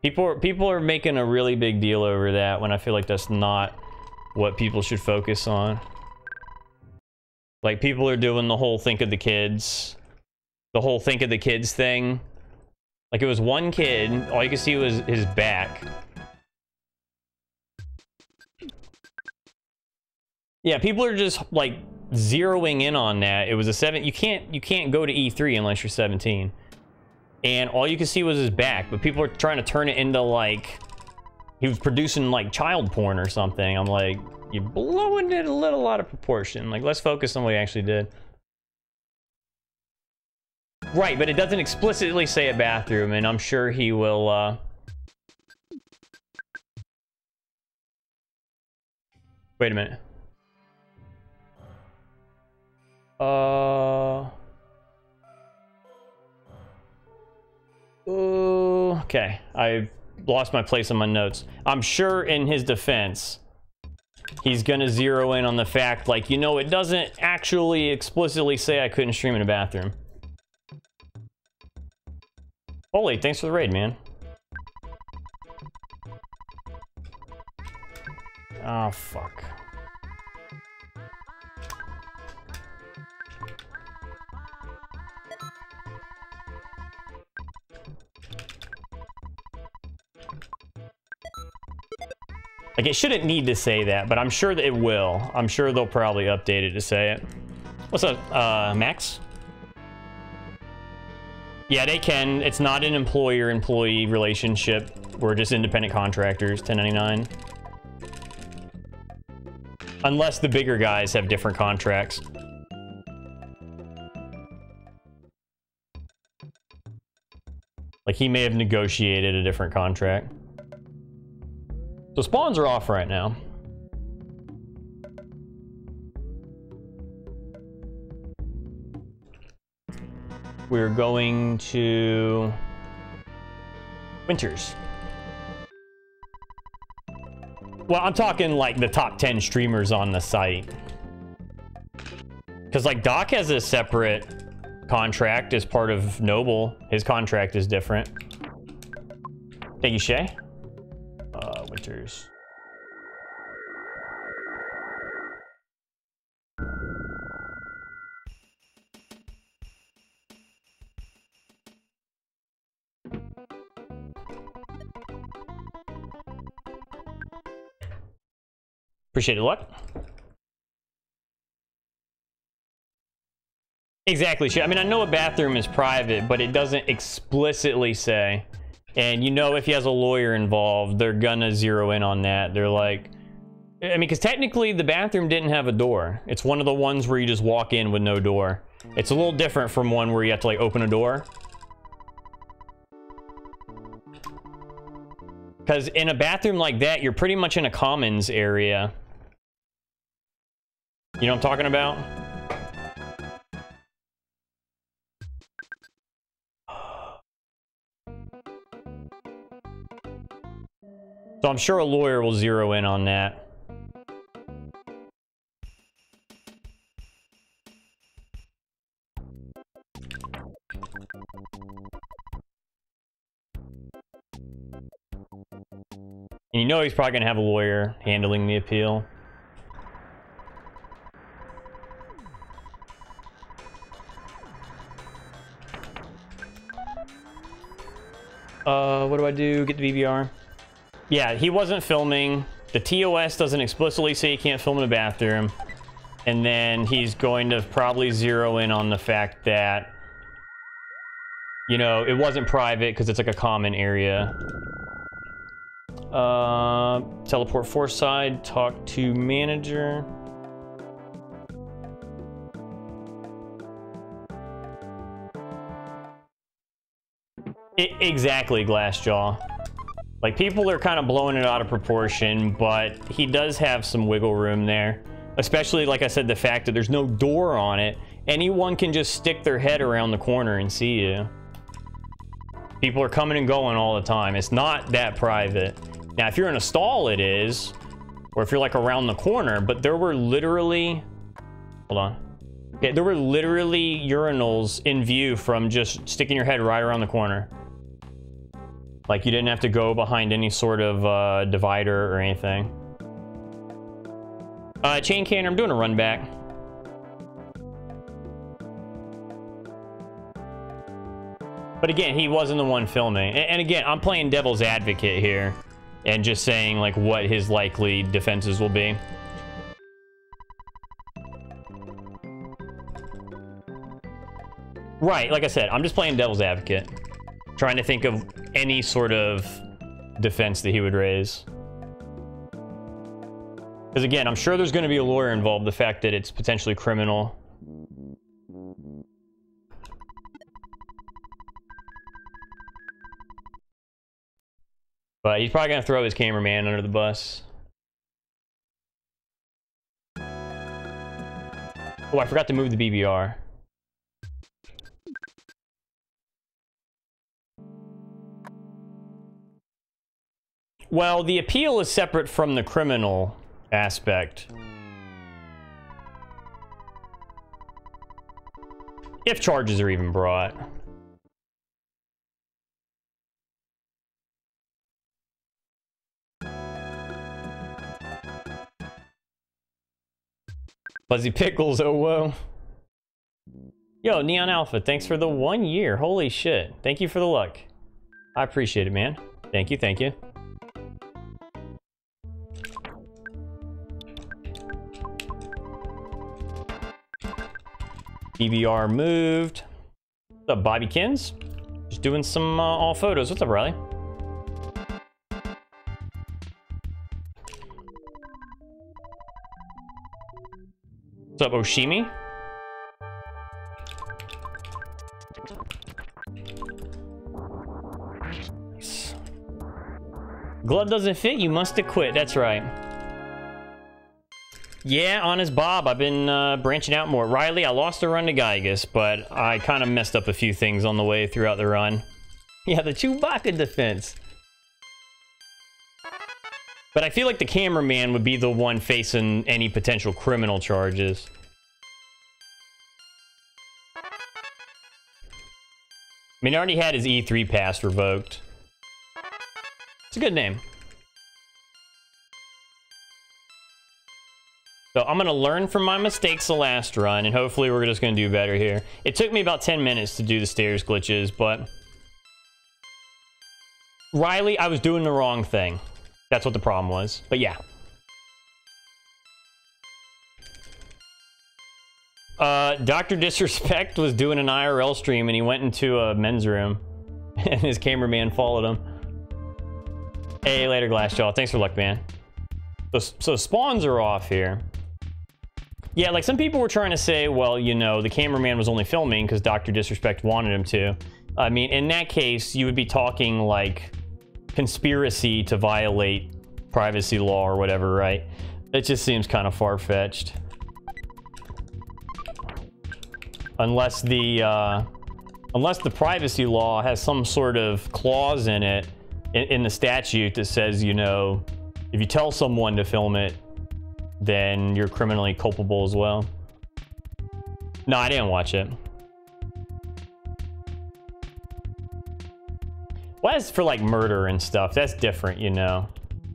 People are making a really big deal over that when I feel like that's not what people should focus on. Like, people are doing the whole think of the kids. The whole think of the kids thing. Like, it was one kid. All you could see was his back. Yeah, people are just like zeroing in on that. It was a seven. You can't go to E3 unless you're 17, and all you could see was his back. But people are trying to turn it into like he was producing like child porn or something. I'm like, you're blowing it a little out of proportion. Like, let's focus on what he actually did. Right, but it doesn't explicitly say a bathroom, and I'm sure he will. Wait a minute. Okay, I've lost my place on my notes. I'm sure in his defense, he's gonna zero in on the fact, like, you know, it doesn't actually explicitly say I couldn't stream in a bathroom. Holy, thanks for the raid, man. Oh, fuck. Like, it shouldn't need to say that, but I'm sure that it will. I'm sure they'll probably update it to say it. What's up, Max? Yeah, they can. It's not an employer-employee relationship. We're just independent contractors, 1099. Unless the bigger guys have different contracts. Like, he may have negotiated a different contract. So spawns are off right now. We're going to Winters. Well, I'm talking like the top 10 streamers on the site. Because like Doc has a separate contract as part of Noble. His contract is different. Thank you, Shay. Winters. Appreciate it, luck. Exactly. I mean, I know a bathroom is private, but it doesn't explicitly say. And you know, if he has a lawyer involved, they're gonna zero in on that. They're like, I mean, because technically the bathroom didn't have a door. It's one of the ones where you just walk in with no door. It's a little different from one where you have to like open a door. Because in a bathroom like that, you're pretty much in a commons area. You know what I'm talking about? So I'm sure a lawyer will zero in on that. And you know he's probably gonna have a lawyer handling the appeal. What do I do? Get the BBR. Yeah, he wasn't filming. The TOS doesn't explicitly say you can't film in a bathroom. And then he's going to probably zero in on the fact that, you know, it wasn't private because it's like a common area. Teleport Fourside, talk to manager. Exactly, Glassjaw. Like, people are kind of blowing it out of proportion, but he does have some wiggle room there. Especially, like I said, the fact that there's no door on it. Anyone can just stick their head around the corner and see you. People are coming and going all the time. It's not that private. Now, if you're in a stall, it is. Or if you're, like, around the corner. But there were literally... Hold on. Yeah, there were literally urinals in view from just sticking your head right around the corner. Like, you didn't have to go behind any sort of divider or anything. Chain canner, I'm doing a run back. But again, he wasn't the one filming. And again, I'm playing devil's advocate here and just saying like what his likely defenses will be. Right, like I said, I'm just playing devil's advocate. Trying to think of any sort of defense that he would raise. Because again, I'm sure there's going to be a lawyer involved, the fact that it's potentially criminal. But he's probably going to throw his cameraman under the bus. Oh, I forgot to move the BBR. Well, the appeal is separate from the criminal aspect. If charges are even brought. Fuzzy Pickles, oh whoa. Yo, Neon Alpha, thanks for the 1 year. Holy shit. Thank you for the luck. I appreciate it, man. Thank you, thank you. DVR moved. What's up, Bobby Kins? Just doing some all photos. What's up, Riley? What's up, Oshimi? Nice. Glove doesn't fit, you must have quit. That's right. Yeah, honest Bob, I've been branching out more. Riley, I lost a run to Giygas, but I kind of messed up a few things on the way throughout the run. Yeah, the Chewbacca defense. But I feel like the cameraman would be the one facing any potential criminal charges. I mean, I already had his E3 pass revoked. It's a good name. So I'm going to learn from my mistakes the last run, and hopefully we're just going to do better here. It took me about 10 minutes to do the stairs glitches, but... Riley, I was doing the wrong thing. That's what the problem was, but yeah. Dr. Disrespect was doing an IRL stream and he went into a men's room and his cameraman followed him. Hey, later Glassjaw, thanks for luck, man. So spawns are off here. Yeah, like some people were trying to say, well, you know, the cameraman was only filming because Dr. Disrespect wanted him to. I mean, in that case, you would be talking like conspiracy to violate privacy law or whatever, right? It just seems kind of far-fetched. Unless the privacy law has some sort of clause in it, in the statute that says, you know, if you tell someone to film it, then you're criminally culpable as well. No, I didn't watch it. Well, as for like murder and stuff, that's different, you know.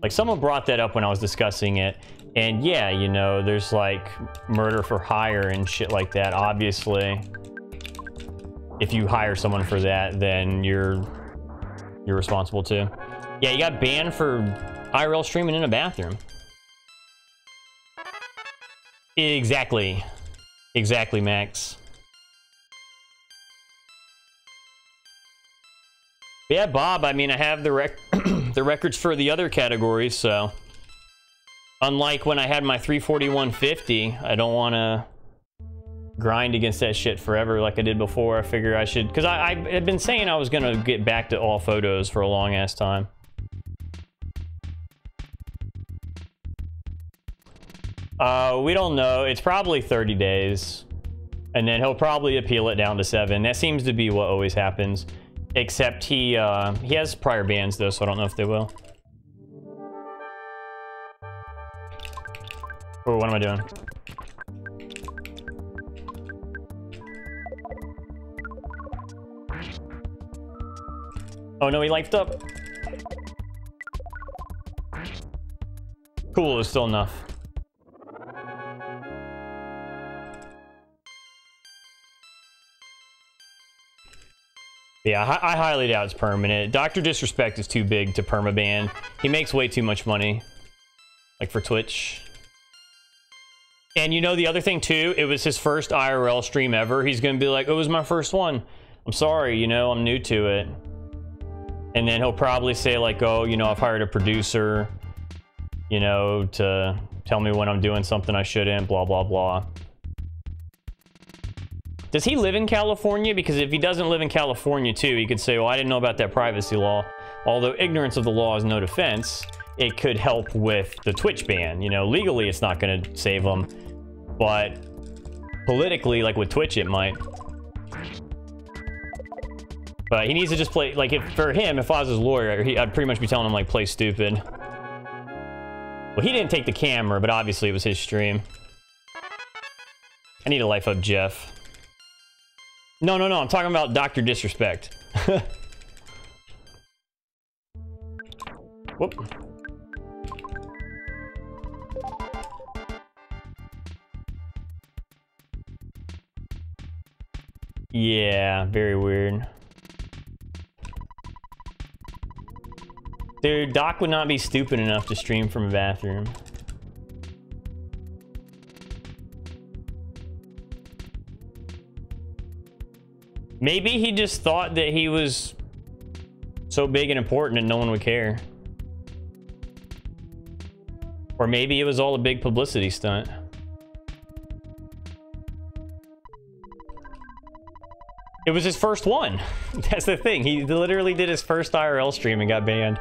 Like someone brought that up when I was discussing it, and yeah, you know, there's like murder for hire and shit like that. Obviously, if you hire someone for that, then you're responsible too. Yeah, you got banned for IRL streaming in a bathroom. Exactly. Exactly, Max. Yeah, Bob, I mean, I have the records for the other categories, so... Unlike when I had my 341.50, I don't want to grind against that shit forever like I did before. I figure I should... Because I had been saying I was going to get back to all photos for a long-ass time. We don't know. It's probably 30 days. And then he'll probably appeal it down to 7. That seems to be what always happens. Except he has prior bans, though, so I don't know if they will. Oh, what am I doing? Oh, no, he lifed up. Cool, there's still enough. Yeah, I highly doubt it's permanent. Dr. Disrespect is too big to permaban. He makes way too much money. Like for Twitch. And you know the other thing too, it was his first IRL stream ever. He's gonna be like, oh, it was my first one. I'm sorry, you know, I'm new to it. And then he'll probably say like, oh, you know, I've hired a producer, you know, to tell me when I'm doing something I shouldn't, blah, blah, blah. Does he live in California? Because if he doesn't live in California too, he could say, well, I didn't know about that privacy law. Although ignorance of the law is no defense, it could help with the Twitch ban. You know, legally, it's not going to save them, but politically, like with Twitch, it might. But he needs to just play, like, if, for him, if I was his lawyer, I'd pretty much be telling him, like, play stupid. Well, he didn't take the camera, but obviously it was his stream. I need to life up Jeff. No, no, no, I'm talking about Dr. Disrespect. Whoop. Yeah, very weird. Dude, Doc would not be stupid enough to stream from a bathroom. Maybe he just thought that he was so big and important and no one would care. Or maybe it was all a big publicity stunt. It was his first one. That's the thing. He literally did his first IRL stream and got banned.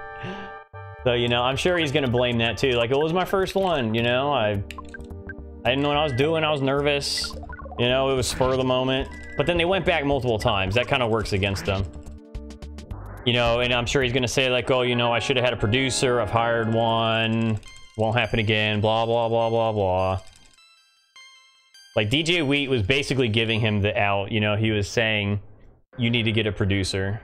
So, you know, I'm sure he's going to blame that too. Like, it was my first one, you know, I didn't know what I was doing. I was nervous. You know, it was spur of the moment. But then they went back multiple times. That kind of works against them. You know, and I'm sure he's going to say like, oh, you know, I should have had a producer. I've hired one. Won't happen again. Blah, blah, blah, blah, blah. Like, DJ Wheat was basically giving him the out, you know, he was saying, you need to get a producer.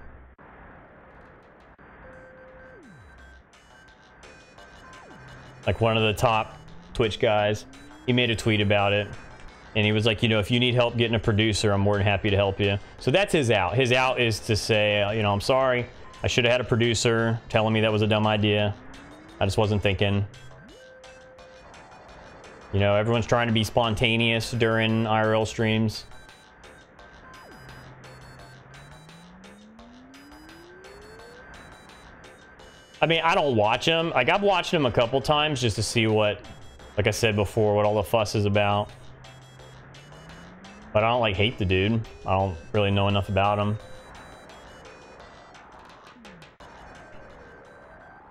Like, one of the top Twitch guys, he made a tweet about it, and he was like, you know, if you need help getting a producer, I'm more than happy to help you. So that's his out. His out is to say, you know, I'm sorry, I should have had a producer telling me that was a dumb idea. I just wasn't thinking. You know, everyone's trying to be spontaneous during IRL streams. I mean, I don't watch them. Like, I've watched them a couple times just to see what, like I said before, what all the fuss is about. But I don't, like, hate the dude. I don't really know enough about him.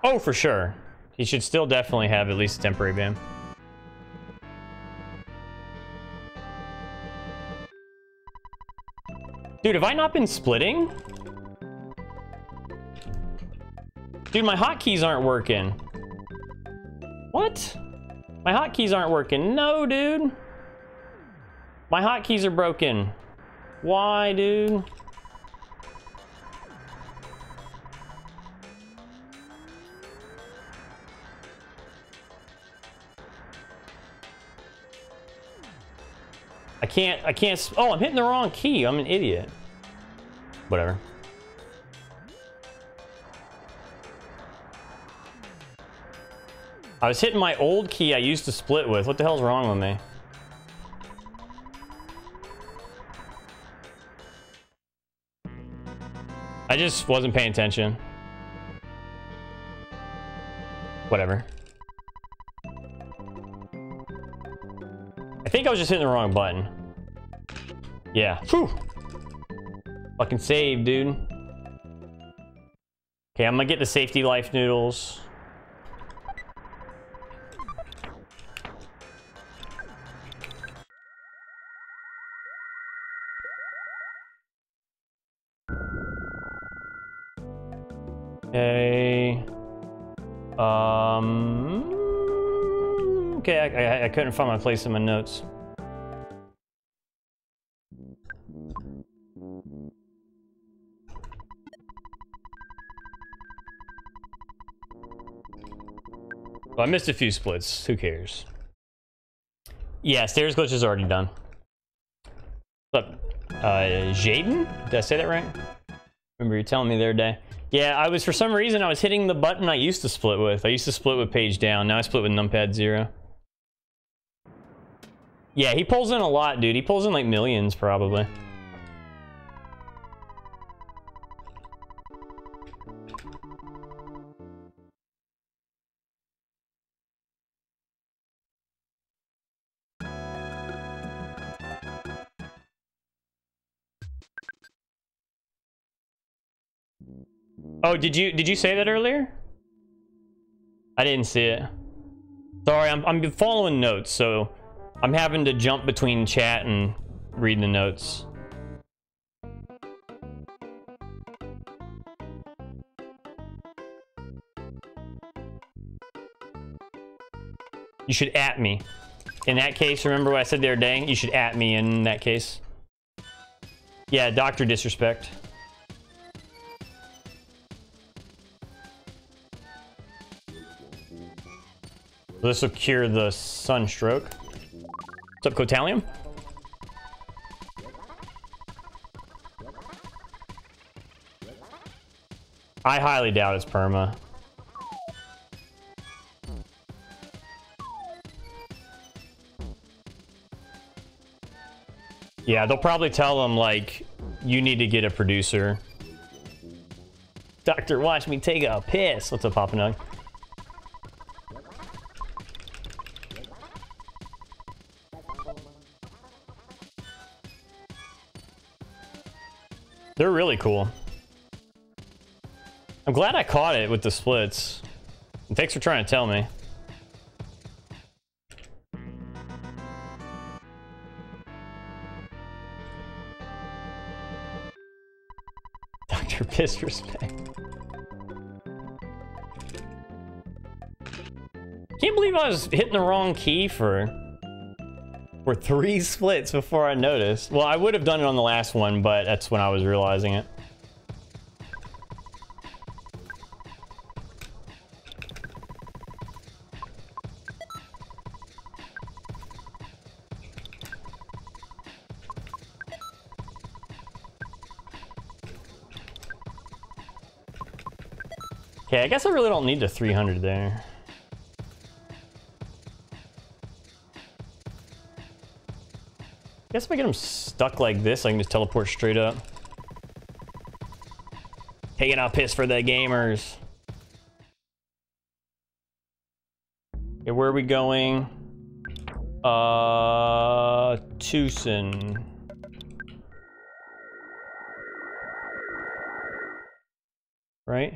Oh, for sure. He should still definitely have at least a temporary ban. Dude, have I not been splitting? Dude, my hotkeys aren't working. What? My hotkeys aren't working. No, dude. My hotkeys are broken. Why, dude? I can't, oh, I'm hitting the wrong key. I'm an idiot. Whatever. I was hitting my old key I used to split with. What the hell's wrong with me? I just wasn't paying attention. Whatever. I think I was just hitting the wrong button. Yeah. Whew. Fucking save, dude. Okay, I'm gonna get the safety life noodles. Okay. Okay, I couldn't find my place in my notes. Well, I missed a few splits. Who cares? Yeah, stairs glitch is already done. What's up? Jaden? Did I say that right? Remember you telling me the other day. Yeah, I was, for some reason, I was hitting the button I used to split with. I used to split with page down. Now I split with numpad 0. Yeah, he pulls in a lot, dude. He pulls in like millions, probably. Oh, did you say that earlier? I didn't see it. Sorry, I'm following notes, so I'm having to jump between chat and read the notes. You should at me. In that case, remember what I said the other day? You should at me in that case. Yeah, Dr. Disrespect. This will cure the sunstroke. What's up, Cotalium? I highly doubt it's perma. Yeah, they'll probably tell him, like, you need to get a producer. Doctor, watch me take a piss. What's up, Papa Nug? They're really cool. I'm glad I caught it with the splits. And thanks for trying to tell me. Dr. Disrespect. Can't believe I was hitting the wrong key for three splits before I noticed. Well, I would have done it on the last one, but that's when I was realizing it. Okay, I guess I really don't need the 300 there. I guess if I get him stuck like this, I can just teleport straight up. Taking out piss for the gamers. Okay, where are we going? Tucson. Right?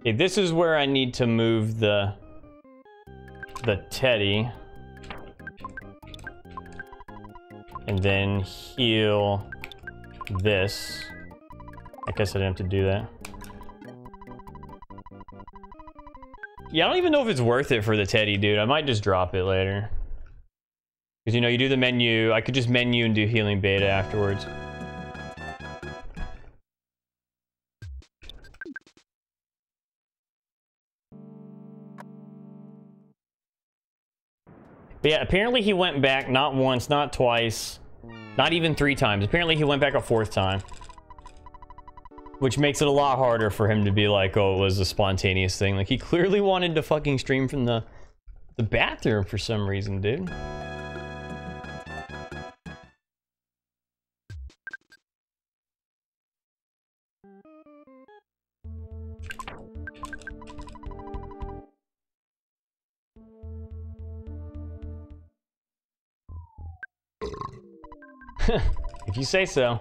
Okay, this is where I need to move the teddy. And then heal this. I guess I didn't have to do that. Yeah, I don't even know if it's worth it for the teddy, dude. I might just drop it later. Because, you know, you do the menu. I could just menu and do healing beta afterwards. But yeah, apparently he went back not once, not twice, not even three times. Apparently he went back a fourth time. Which makes it a lot harder for him to be like, oh, it was a spontaneous thing. Like, he clearly wanted to fucking stream from the bathroom for some reason, dude. If you say so.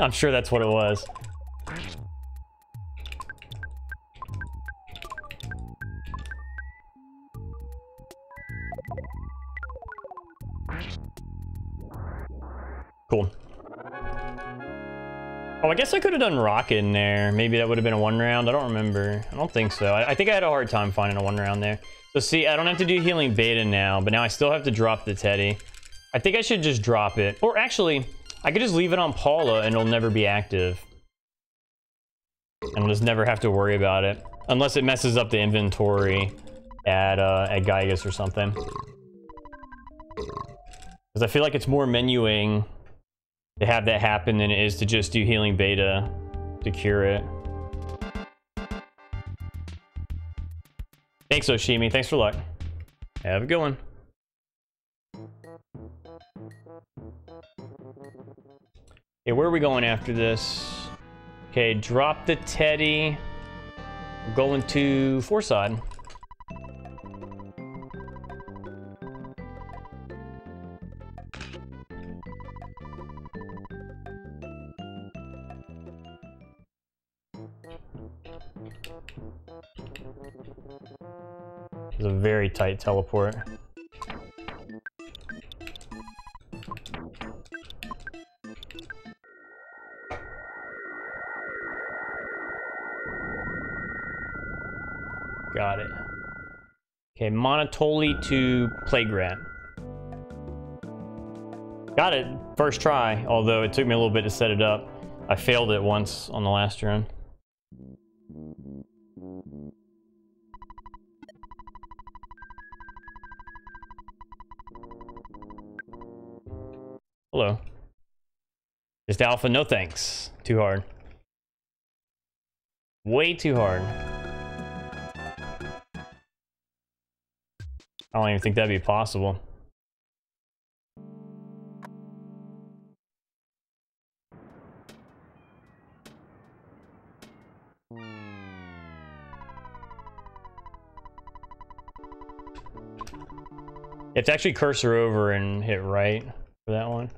I'm sure that's what it was. Cool. Oh, I guess I could have done rocket in there. Maybe that would have been a one round. I don't remember. I don't think so. I think I had a hard time finding a one round there. So see, I don't have to do healing beta now, but now I still have to drop the teddy. I think I should just drop it. Or actually, I could just leave it on Paula and it'll never be active. And I'll just never have to worry about it. Unless it messes up the inventory at Giygas or something. Because I feel like it's more menuing to have that happen than it is to just do healing beta to cure it. Thanks, Oshimi. Thanks for luck. Have a good one. Okay, where are we going after this? Okay, drop the teddy. We're going to Fourside. It's a very tight teleport. Got it. Okay, Monotoli to Playgrat. Got it, first try, although it took me a little bit to set it up. I failed it once on the last turn. Hello. Just alpha, no thanks. Too hard. Way too hard. I don't even think that'd be possible. You have to actually cursor over and hit right for that one.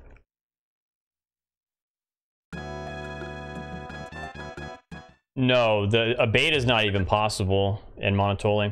No, a beta is not even possible in Monotoli.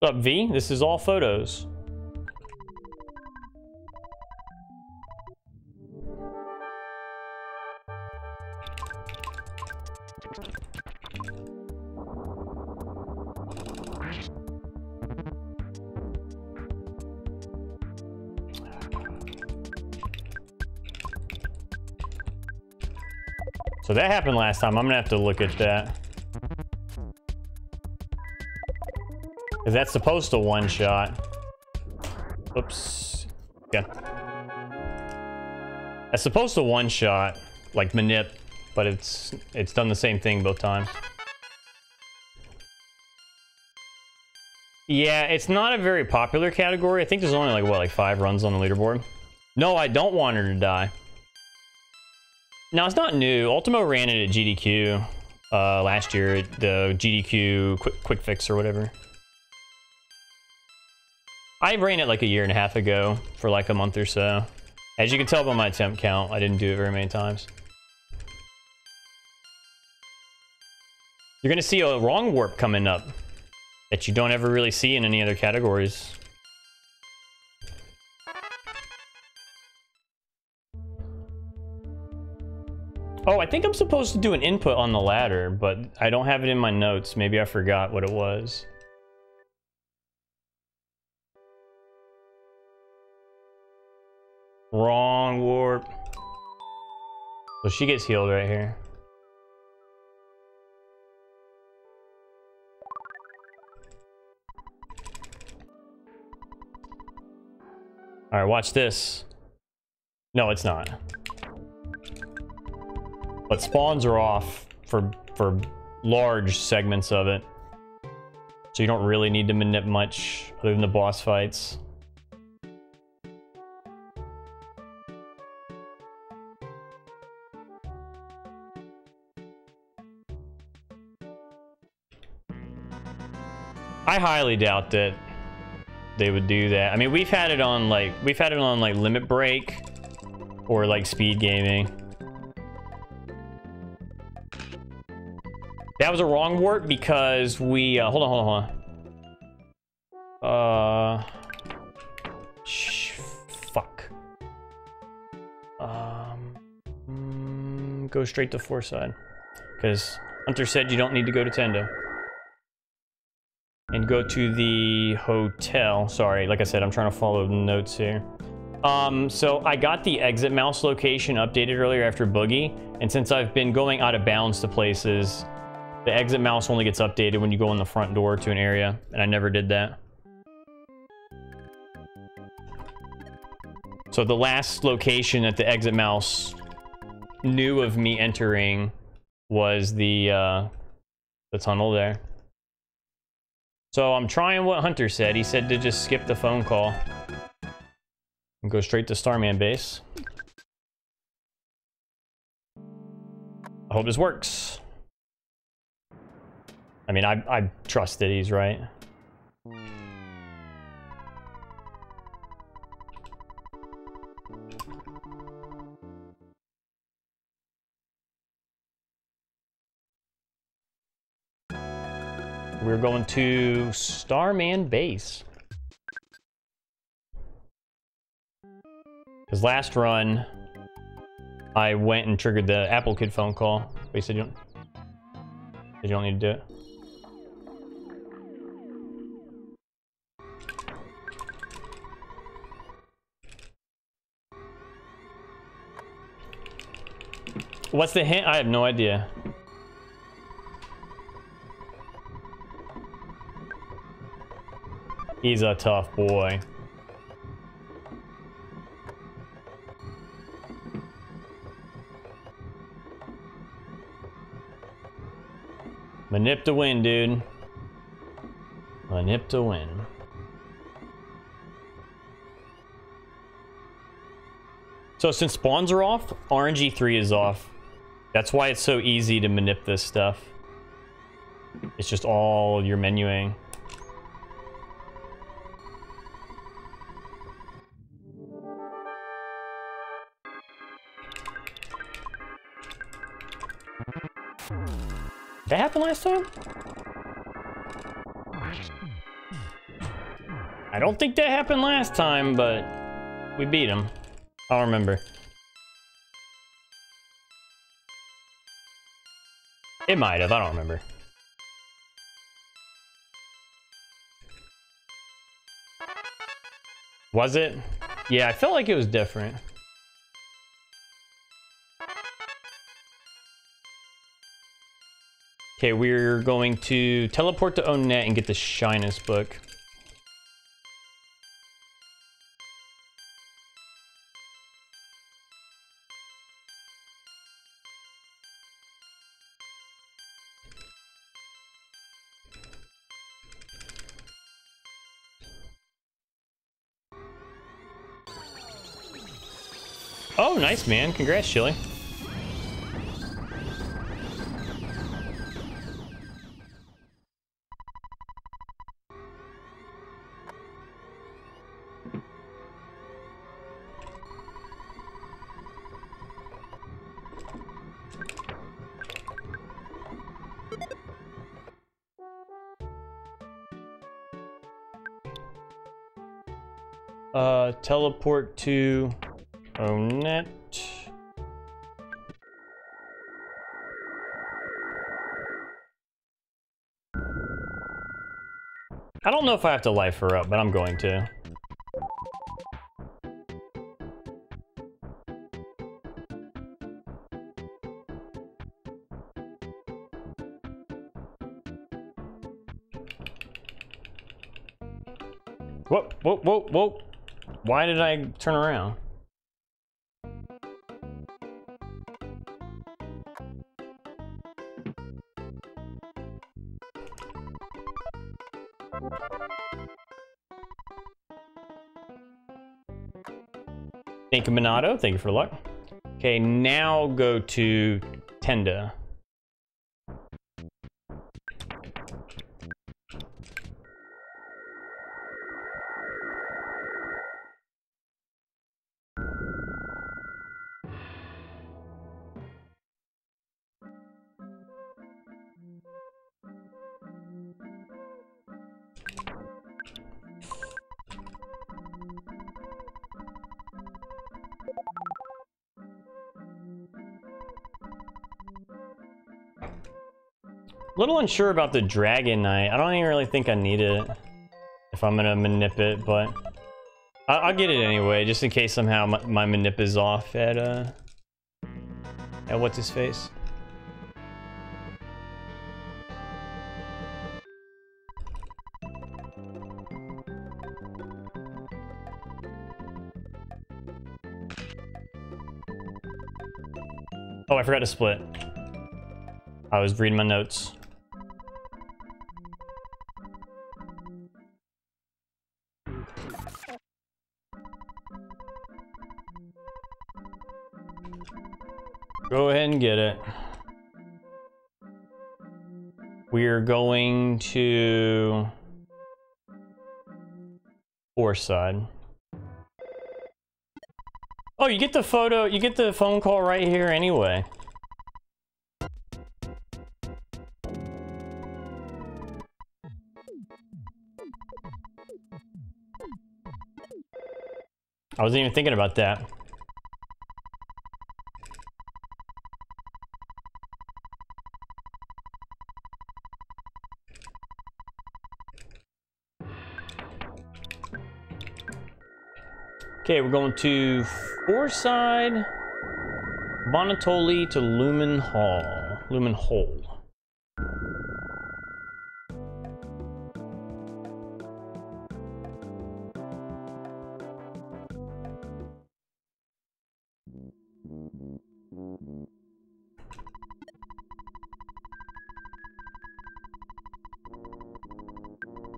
What's up, V? This is all photos. So that happened last time. I'm gonna have to look at that. Cause that's supposed to one-shot. Oops. Yeah. That's supposed to one-shot, like Manip, but it's done the same thing both times. Yeah, it's not a very popular category. I think there's only like, what, like 5 runs on the leaderboard? No, I don't want her to die. Now, it's not new. Ultimo ran it at GDQ last year, at the GDQ quick fix or whatever. I ran it like a year and a half ago for like a month or so. As you can tell by my attempt count, I didn't do it very many times. You're gonna see a wrong warp coming up that you don't ever really see in any other categories. Oh, I think I'm supposed to do an input on the ladder, but I don't have it in my notes. Maybe I forgot what it was. Wrong warp. So she gets healed right here. All right, watch this. No, it's not. But spawns are off for large segments of it. So you don't really need to manipulate much other than the boss fights. I highly doubt that they would do that. I mean, we've had it on like Limit Break or like speed gaming. That was a wrong warp because we hold on. Fuck. Go straight to Fourside, because Hunter said you don't need to go to Tenda. And go to the hotel. Sorry, like I said, I'm trying to follow the notes here. So I got the exit mouse location updated earlier after Boogie, and since I've been going out of bounds to places, the exit mouse only gets updated when you go in the front door to an area, and I never did that. So the last location that the exit mouse knew of me entering was the tunnel there. So I'm trying what Hunter said. He said to just skip the phone call and go straight to Starman base. I hope this works. I mean, I trust that he's right. We're going to Starman base. Because last run, I went and triggered the Apple Kid phone call. But he said you don't need to do it. What's the hint? I have no idea. He's a tough boy. Manip to win, dude. Manip to win. So since spawns are off, RNG3 is off. That's why it's so easy to manip this stuff. It's just all your menuing. That happened last time? I don't think that happened last time, but we beat him. I'll remember. It might have, I don't remember. Was it? Yeah, I felt like it was different. Okay, we're going to teleport to Onett and get the Shyness book. Oh, nice, man. Congrats, Chili. Teleport to Onett. I don't know if I have to life her up, but I'm going to. Whoa, whoa, whoa, whoa. Why did I turn around? Thank you, Monado. Thank you for luck. Okay, now go to Tenda. A little unsure about the Dragon Knight. I don't even really think I need it if I'm gonna manip it, but I'll get it anyway, just in case somehow my manip is off at what's his face. Oh, I forgot to split. I was reading my notes. Go ahead and get it. We're going to Fourside. Oh, you get the photo, you get the phone call right here anyway. I wasn't even thinking about that. Okay, we're going to Fourside, Monotoli to Lumen Hall. Lumen Hole.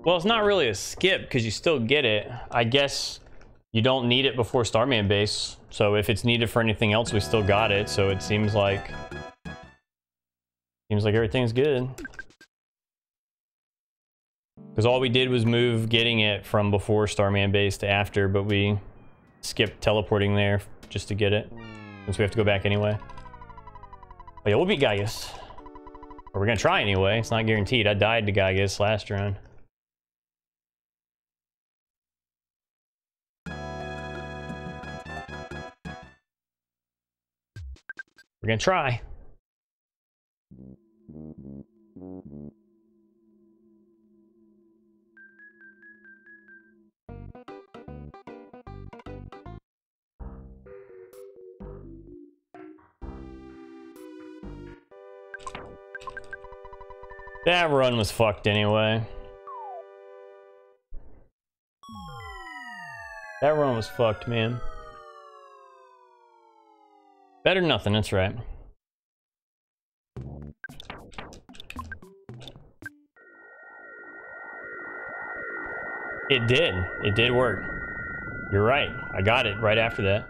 Well, it's not really a skip because you still get it, I guess. You don't need it before Starman base, so if it's needed for anything else, we still got it. So it seems like everything's good. Because all we did was move getting it from before Starman base to after, but we skipped teleporting there just to get it, since we have to go back anyway. But yeah, we'll beat Giygas. Or we're gonna try anyway. It's not guaranteed. I died to Giygas last round. We're gonna try. That run was fucked anyway. That run was fucked, man. Better than nothing, that's right. It did. It did work. You're right. I got it right after that.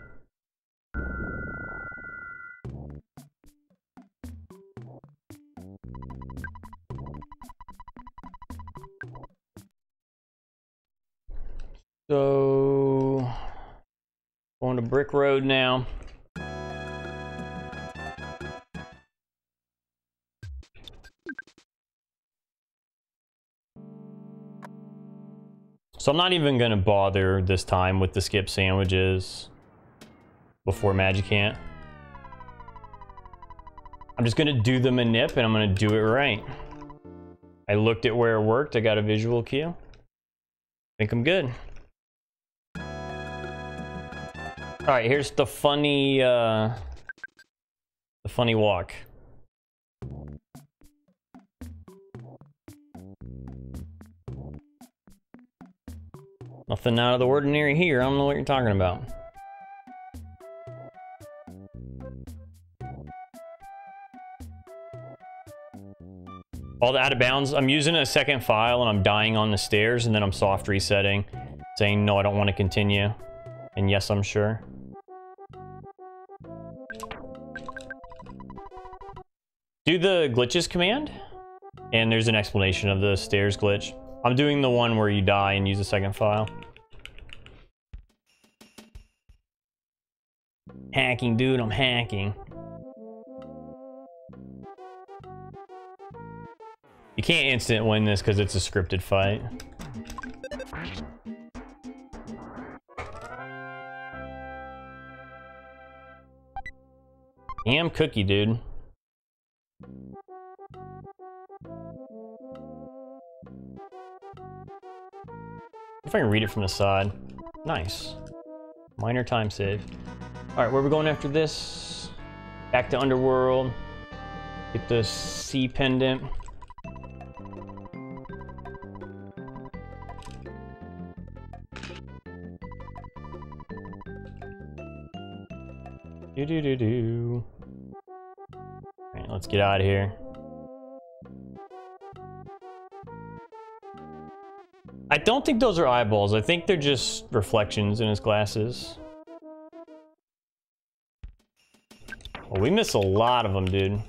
So, going to Brick Road now. So I'm not even gonna bother this time with the skip sandwiches before Magicant. I'm just gonna do the manip and I'm gonna do it right. I looked at where it worked, I got a visual cue. I think I'm good. Alright, here's the funny walk. Nothing out of the ordinary here. I don't know what you're talking about. All the out of bounds. I'm using a second file and I'm dying on the stairs and then I'm soft resetting, saying no, I don't want to continue. And yes, I'm sure. Do the glitches command. And there's an explanation of the stairs glitch. I'm doing the one where you die and use a second file. Hacking, dude, I'm hacking. You can't instant win this because it's a scripted fight. Damn cookie, dude. If I can read it from the side. Nice. Minor time save. Alright, where are we going after this? Back to Underworld. Get the sea pendant. Do-do-do-do. Alright, let's get out of here. I don't think those are eyeballs. I think they're just reflections in his glasses. Well, we miss a lot of them, dude.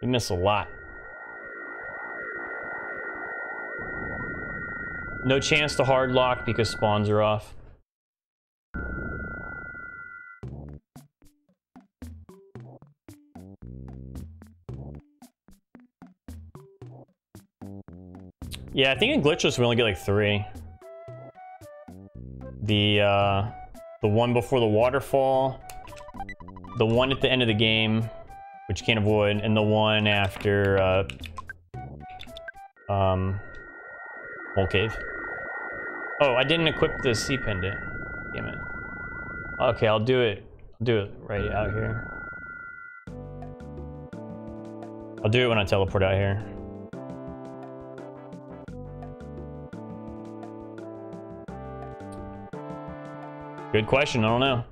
We miss a lot. No chance to hard lock because spawns are off. Yeah, I think in Glitchless we only get like 3. The one before the waterfall, the one at the end of the game, which you can't avoid, and the one after Hole Cave. Oh, I didn't equip the sea pendant. Damn it. Okay, I'll do it. I'll do it right out here. I'll do it when I teleport out here. Good question, I don't know.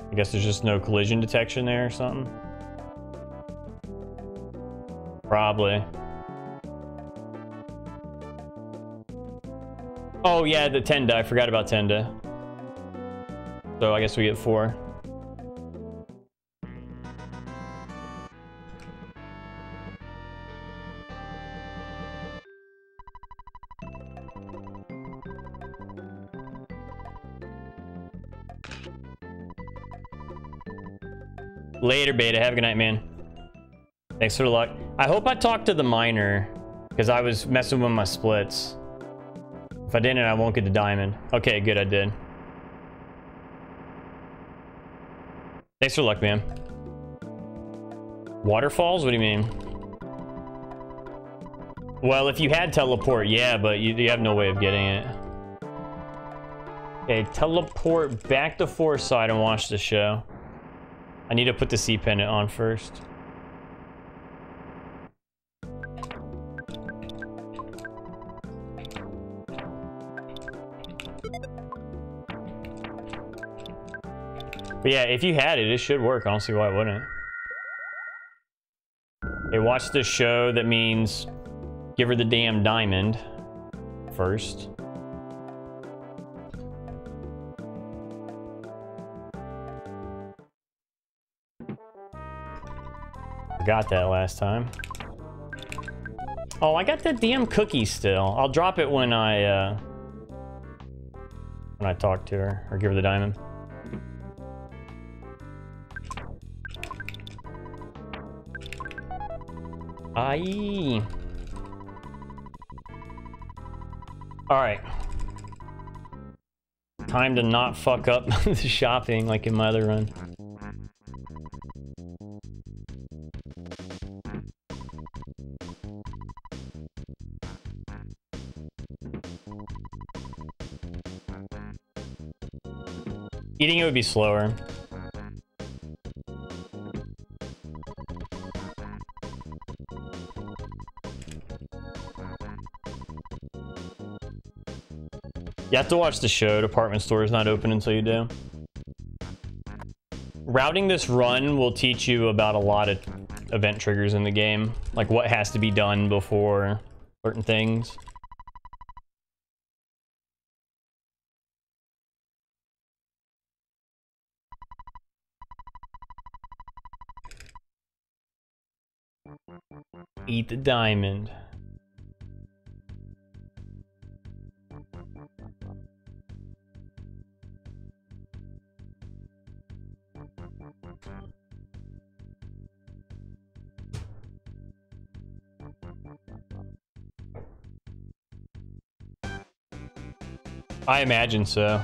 I guess there's just no collision detection there or something. Probably. Oh yeah, the Tenda, I forgot about Tenda. So I guess we get 4. Later, Beta. Have a good night, man. Thanks for the luck. I hope I talked to the miner, because I was messing with my splits. If I didn't, I won't get the diamond. Okay, good, I did. Thanks for the luck, man. Waterfalls? What do you mean? Well, if you had teleport, yeah, but you have no way of getting it. Okay, teleport back to Fourside and watch the show. I need to put the sea pendant on first. But yeah, if you had it, it should work. I don't see why it wouldn't. Hey, watch this show. That means give her the damn diamond first. Got that last time. Oh, I got that damn cookie still. I'll drop it when I talk to her or give her the diamond. Aye. All right. Time to not fuck up the shopping like in my other run. Eating it would be slower. You have to watch the show. Department store is not open until you do. Routing this run will teach you about a lot of event triggers in the game. Like what has to be done before certain things. Eat the diamond. I imagine so.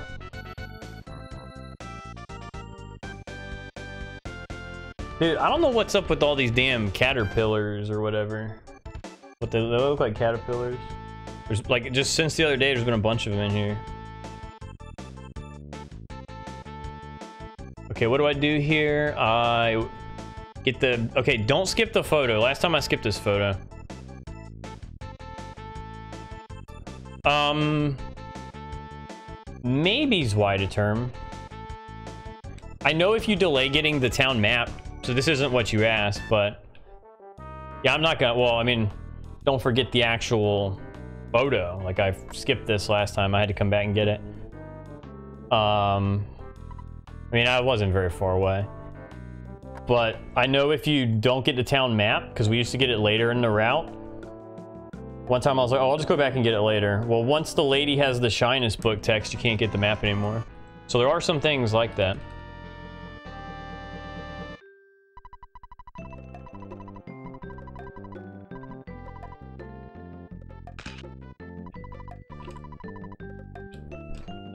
Dude, I don't know what's up with all these damn caterpillars or whatever. But they look like caterpillars. There's like, just since the other day, there's been a bunch of them in here. Okay, what do I do here? I get the... Okay, don't skip the photo. Last time I skipped this photo. Maybe's wide a term. I know if you delay getting the town map, so this isn't what you asked, but... Yeah, I'm not gonna... Well, I mean, don't forget the actual photo. Like, I skipped this last time. I had to come back and get it. I mean, I wasn't very far away. But I know if you don't get the town map, because we used to get it later in the route. One time I was like, oh, I'll just go back and get it later. Well, once the lady has the shyness book text, you can't get the map anymore. So there are some things like that.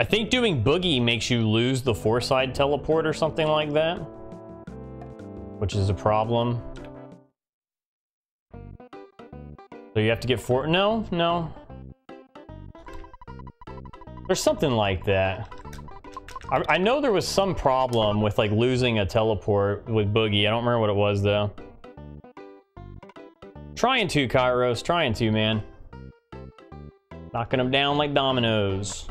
I think doing Boogie makes you lose the Fourside teleport or something like that, which is a problem. So you have to get four... No, no. There's something like that. I know there was some problem with like losing a teleport with Boogie. I don't remember what it was though. Trying to, Kairos. Trying to, man. Knocking them down like dominoes.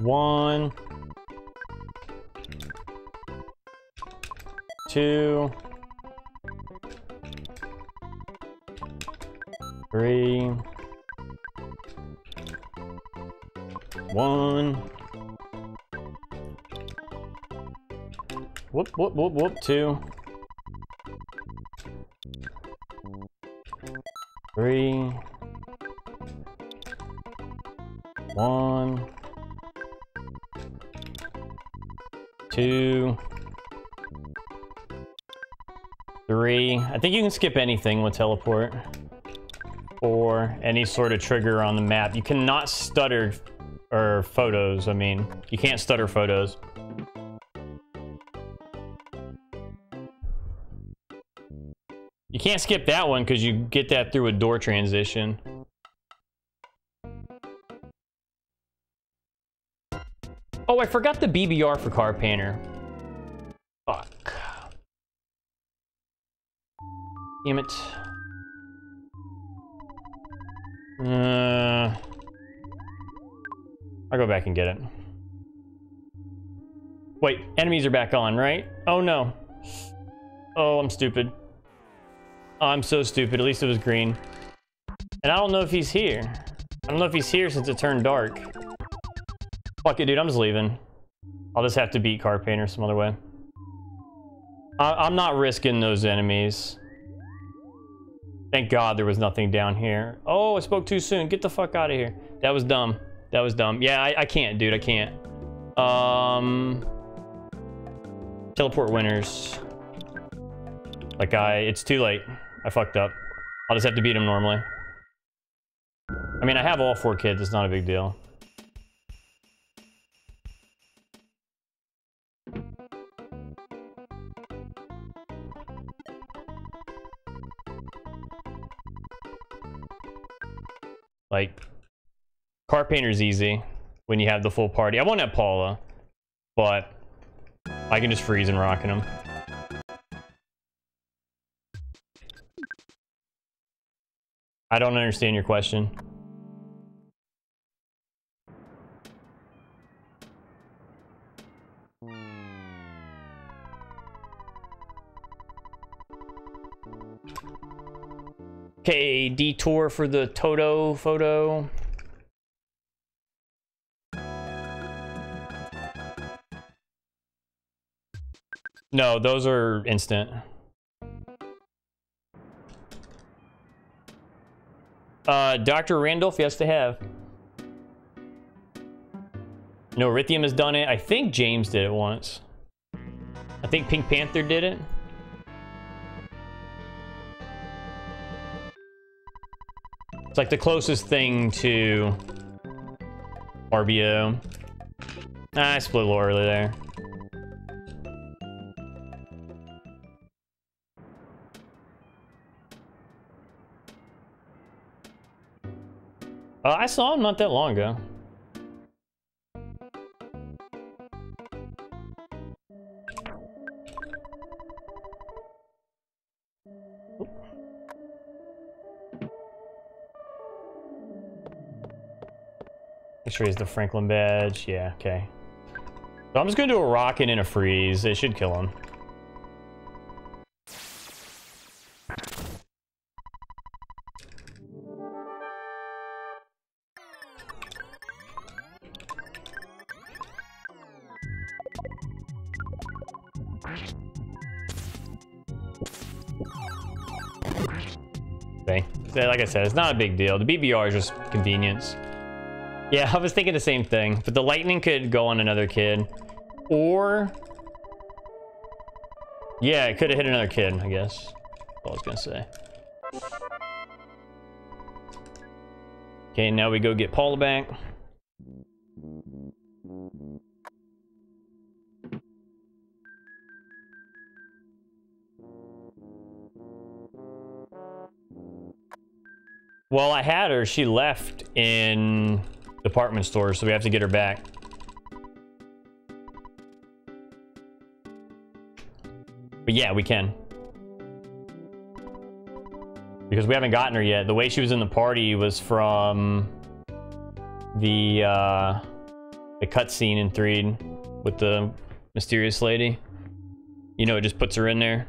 One, two, three, one, whoop, whoop, whoop, whoop, two, three, one, two, three. I think you can skip anything with teleport or any sort of trigger on the map. You cannot stutter or photos. I mean, you can't stutter photos. You can't skip that one because you get that through a door transition. Oh, I forgot the BBR for Car Painter. Fuck. Damn it. I'll go back and get it. Wait, enemies are back on, right? Oh, no. Oh, I'm stupid. I'm so stupid. At least it was green. And I don't know if he's here. I don't know if he's here since it turned dark. Fuck it, dude, I'm just leaving. I'll just have to beat Car Painter some other way. I'm not risking those enemies. Thank God there was nothing down here. Oh, I spoke too soon. Get the fuck out of here. That was dumb. That was dumb. Yeah, I can't, dude. I can't. Teleport Winters. Like, it's too late. I fucked up. I'll just have to beat him normally. I mean, I have all four kids. It's not a big deal. Like, Car Painter's easy when you have the full party. I won't have Paula, but I can just freeze and rockin' them. I don't understand your question. Okay, detour for the Toto photo. No, those are instant. Dr. Randolph, yes to have. No, Rithium has done it. I think James did it once. I think Pink Panther did it. It's like the closest thing to RBO. I split a little early there. I saw him not that long ago. Make sure he's the Franklin badge. Yeah, okay. So I'm just gonna do a rocket and a freeze. It should kill him. Like I said, it's not a big deal. The BBR is just convenience. Yeah, I was thinking the same thing, but the lightning could go on another kid, or yeah, it could have hit another kid, I guess. That's all I was gonna say. Okay, now we go get Paula back. Well, I had her. She left in department stores, so we have to get her back. But yeah, we can. Because we haven't gotten her yet. The way she was in the party was from the cutscene in 3 with the mysterious lady. You know, it just puts her in there.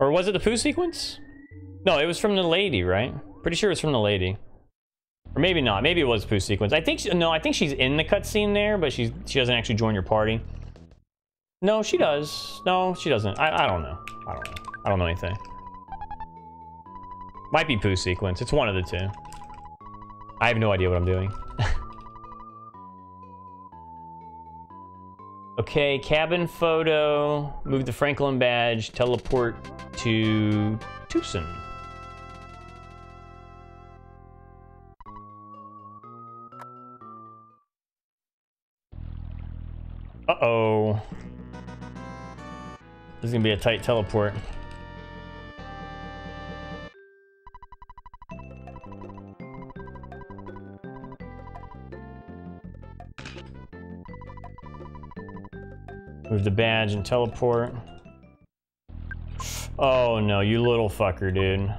Or was it the poo sequence? No, it was from the lady, right? Pretty sure it's from the lady, or maybe not. Maybe it was Poo sequence. I think she, no, I think she's in the cutscene there, but she doesn't actually join your party. No, she does. No, she doesn't. I don't know. I don't know anything. Might be Poo sequence. It's one of the two. I have no idea what I'm doing. Okay, cabin photo. Move the Franklin badge. Teleport to Tucson. Uh-oh. This is gonna be a tight teleport. Move the badge and teleport. Oh no, you little fucker, dude.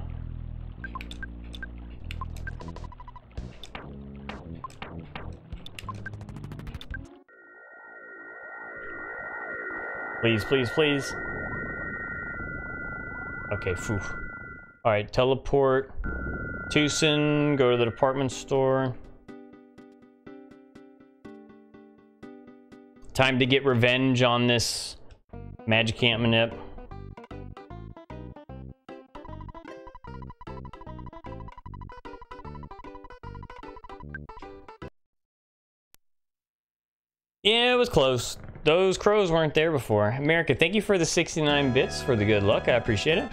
Please, please, please. Okay, phew. All right, teleport. Tucson, go to the department store. Time to get revenge on this Magicant manip. Yeah, it was close. Those crows weren't there before. America, thank you for the 69 bits for the good luck. I appreciate it.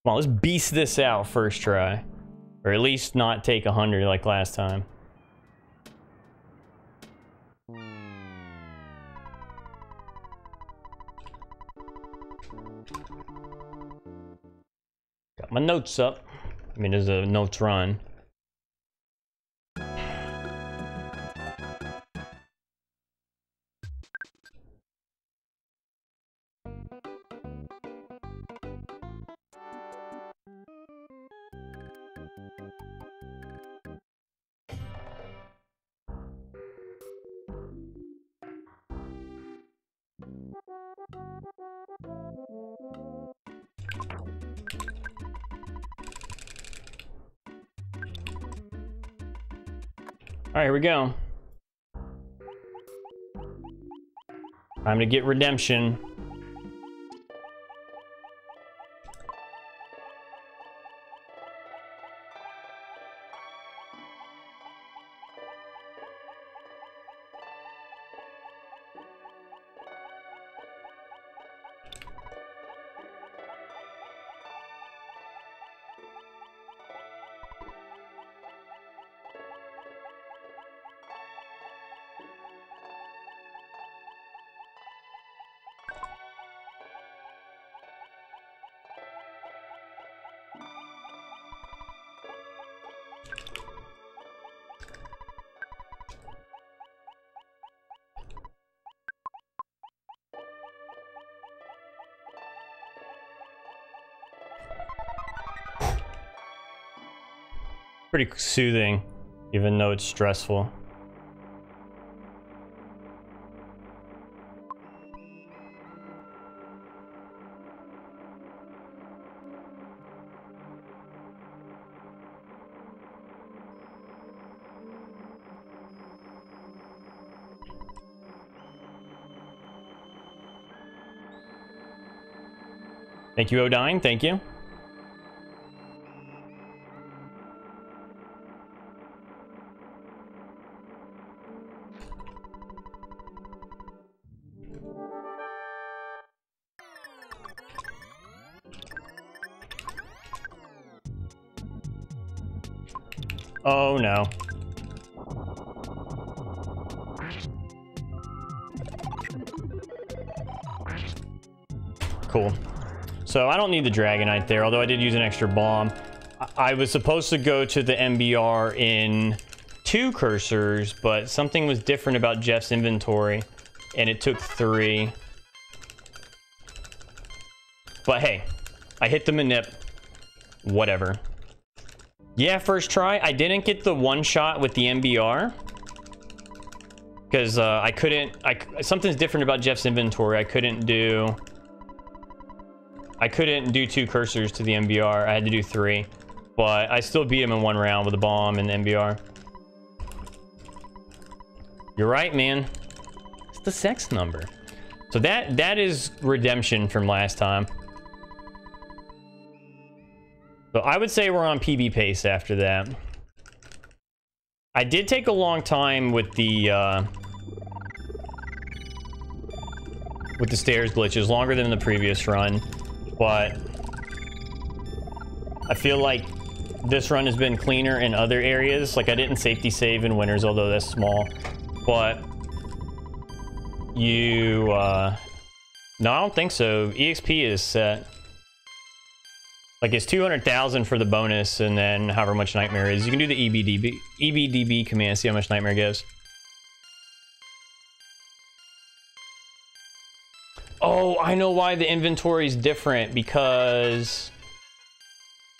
Come on, let's beast this out first try. Or at least not take 100 like last time. Got my notes up. I mean, there's a notes run. Alright, here we go. Time to get redemption. pretty soothing, even though it's stressful. Thank you, Odine. Thank you. Oh, no. Cool. So I don't need the Dragonite there, although I did use an extra bomb. I was supposed to go to the MBR in 2 cursors, but something was different about Jeff's inventory, and it took 3. But hey, I hit the Manip. Whatever. Yeah, first try. I didn't get the one shot with the MBR because I couldn't. Something's different about Jeff's inventory. I couldn't do 2 cursors to the MBR. I had to do 3, but I still beat him in 1 round with a bomb and the MBR. You're right, man. It's the sex number. So that is redemption from last time. So I would say we're on PB pace after that. I did take a long time with the stairs glitches, longer than the previous run. But I feel like this run has been cleaner in other areas. Like I didn't safety save in Winters, although that's small. But you, no, I don't think so. EXP is set. Like it's 200,000 for the bonus, and then however much Nightmare is. You can do the EBDB command, see how much Nightmare gives. Oh, I know why the inventory is different, because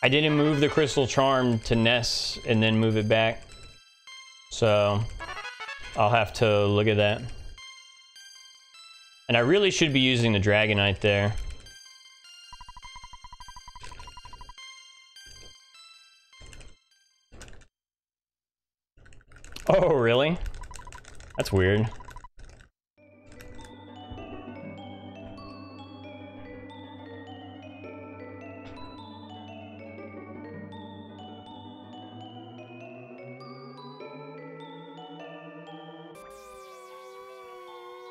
I didn't move the Crystal Charm to Ness and then move it back. So I'll have to look at that. And I really should be using the Dragonite there. Oh, really? That's weird.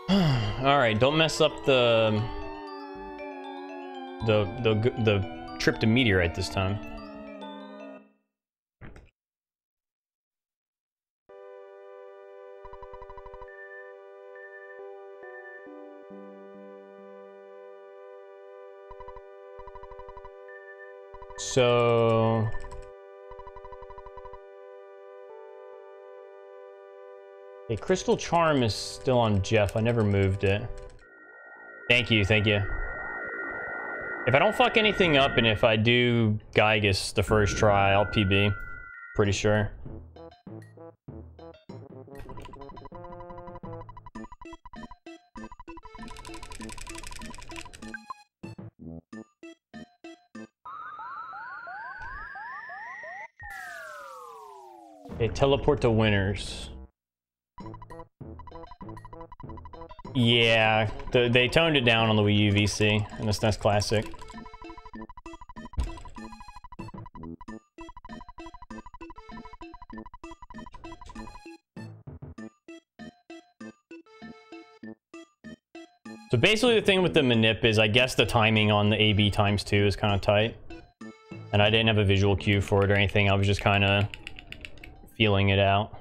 Alright, don't mess up the trip to Meteorite this time. So... Okay, Crystal Charm is still on Jeff. I never moved it. Thank you, thank you. If I don't fuck anything up and if I do Giygas the first try, I'll PB. Pretty sure. Okay, teleport to Winters. Yeah, they toned it down on the Wii U VC in this NES Classic. So basically the thing with the Manip is I guess the timing on the AB times 2 is kind of tight. And I didn't have a visual cue for it or anything, I was just kind of feeling it out.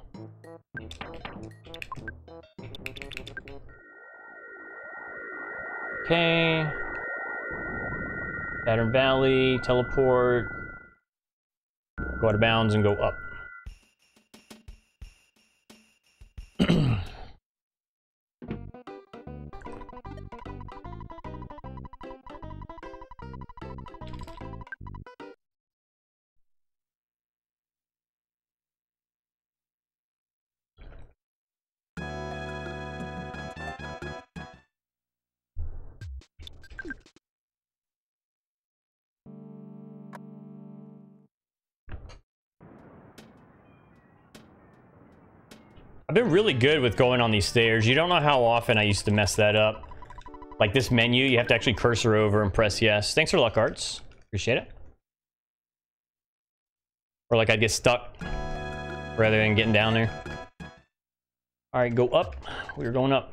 Okay. Pattern Valley, teleport, go out of bounds and go up. I've been really good with going on these stairs. You don't know how often I used to mess that up. Like this menu, you have to actually cursor over and press yes. Thanks for luck, Arts. Appreciate it. Or like I'd get stuck rather than getting down there. All right, go up. We're going up.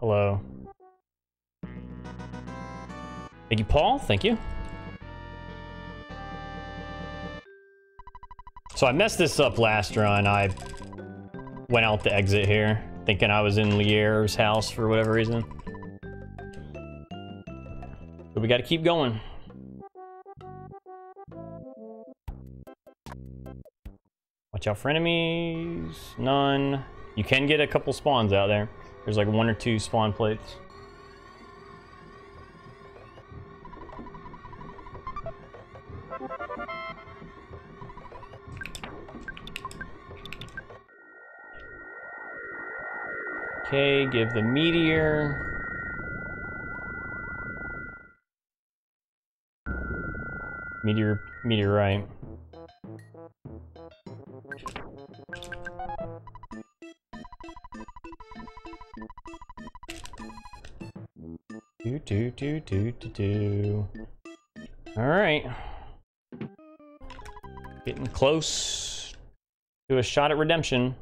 Hello. Thank you, Paul. Thank you. So I messed this up last run. I went out the exit here, thinking I was in Lier's house for whatever reason. But we gotta keep going. Watch out for enemies. None. You can get a couple spawns out there. There's like one or two spawn plates. Okay, give the meteor. Meteorite. Do. All right. Getting close to a shot at redemption.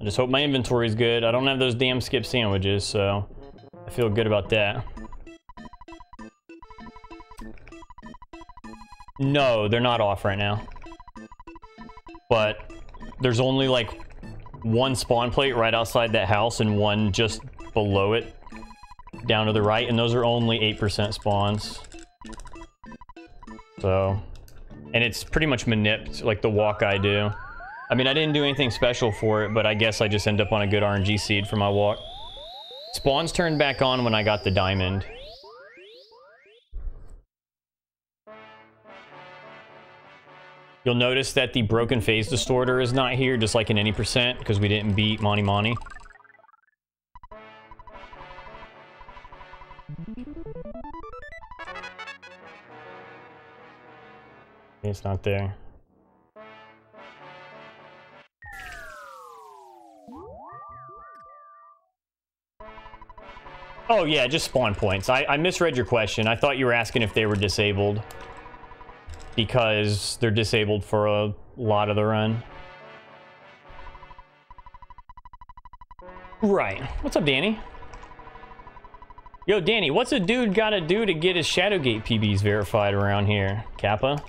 I just hope my inventory is good. I don't have those damn skip sandwiches, so I feel good about that. No, they're not off right now. But there's only like one spawn plate right outside that house and one just below it down to the right, and those are only 8% spawns. So, and it's pretty much manipped, like the walk I do. I mean, I didn't do anything special for it, but I guess I just end up on a good RNG seed for my walk. Spawns turned back on when I got the diamond. You'll notice that the broken phase distorter is not here, just like in any percent, because we didn't beat Monty Monty. It's not there. Oh yeah, just spawn points. I misread your question. I thought you were asking if they were disabled, because they're disabled for a lot of the run. Right. What's up, Danny? Yo, Danny, what's a dude gotta do to get his Shadowgate PBs verified around here? Kappa?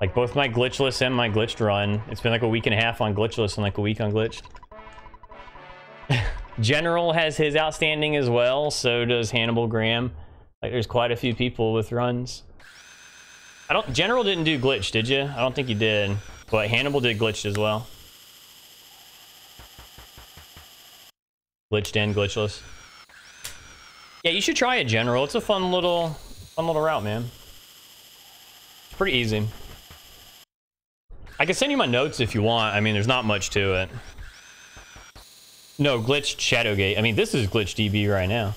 Like both my glitchless and my glitched run. It's been like a week and a half on glitchless and like a week on glitched. General has his outstanding as well, so does Hannibal Graham. Like, there's quite a few people with runs. General didn't do glitch, did you? I don't think he did, but Hannibal did glitch as well. Glitched and glitchless. Yeah, you should try it, General. It's a fun little route, man. It's pretty easy. I can send you my notes if you want. I mean, there's not much to it. No, glitched Shadowgate. I mean, this is glitched DB right now.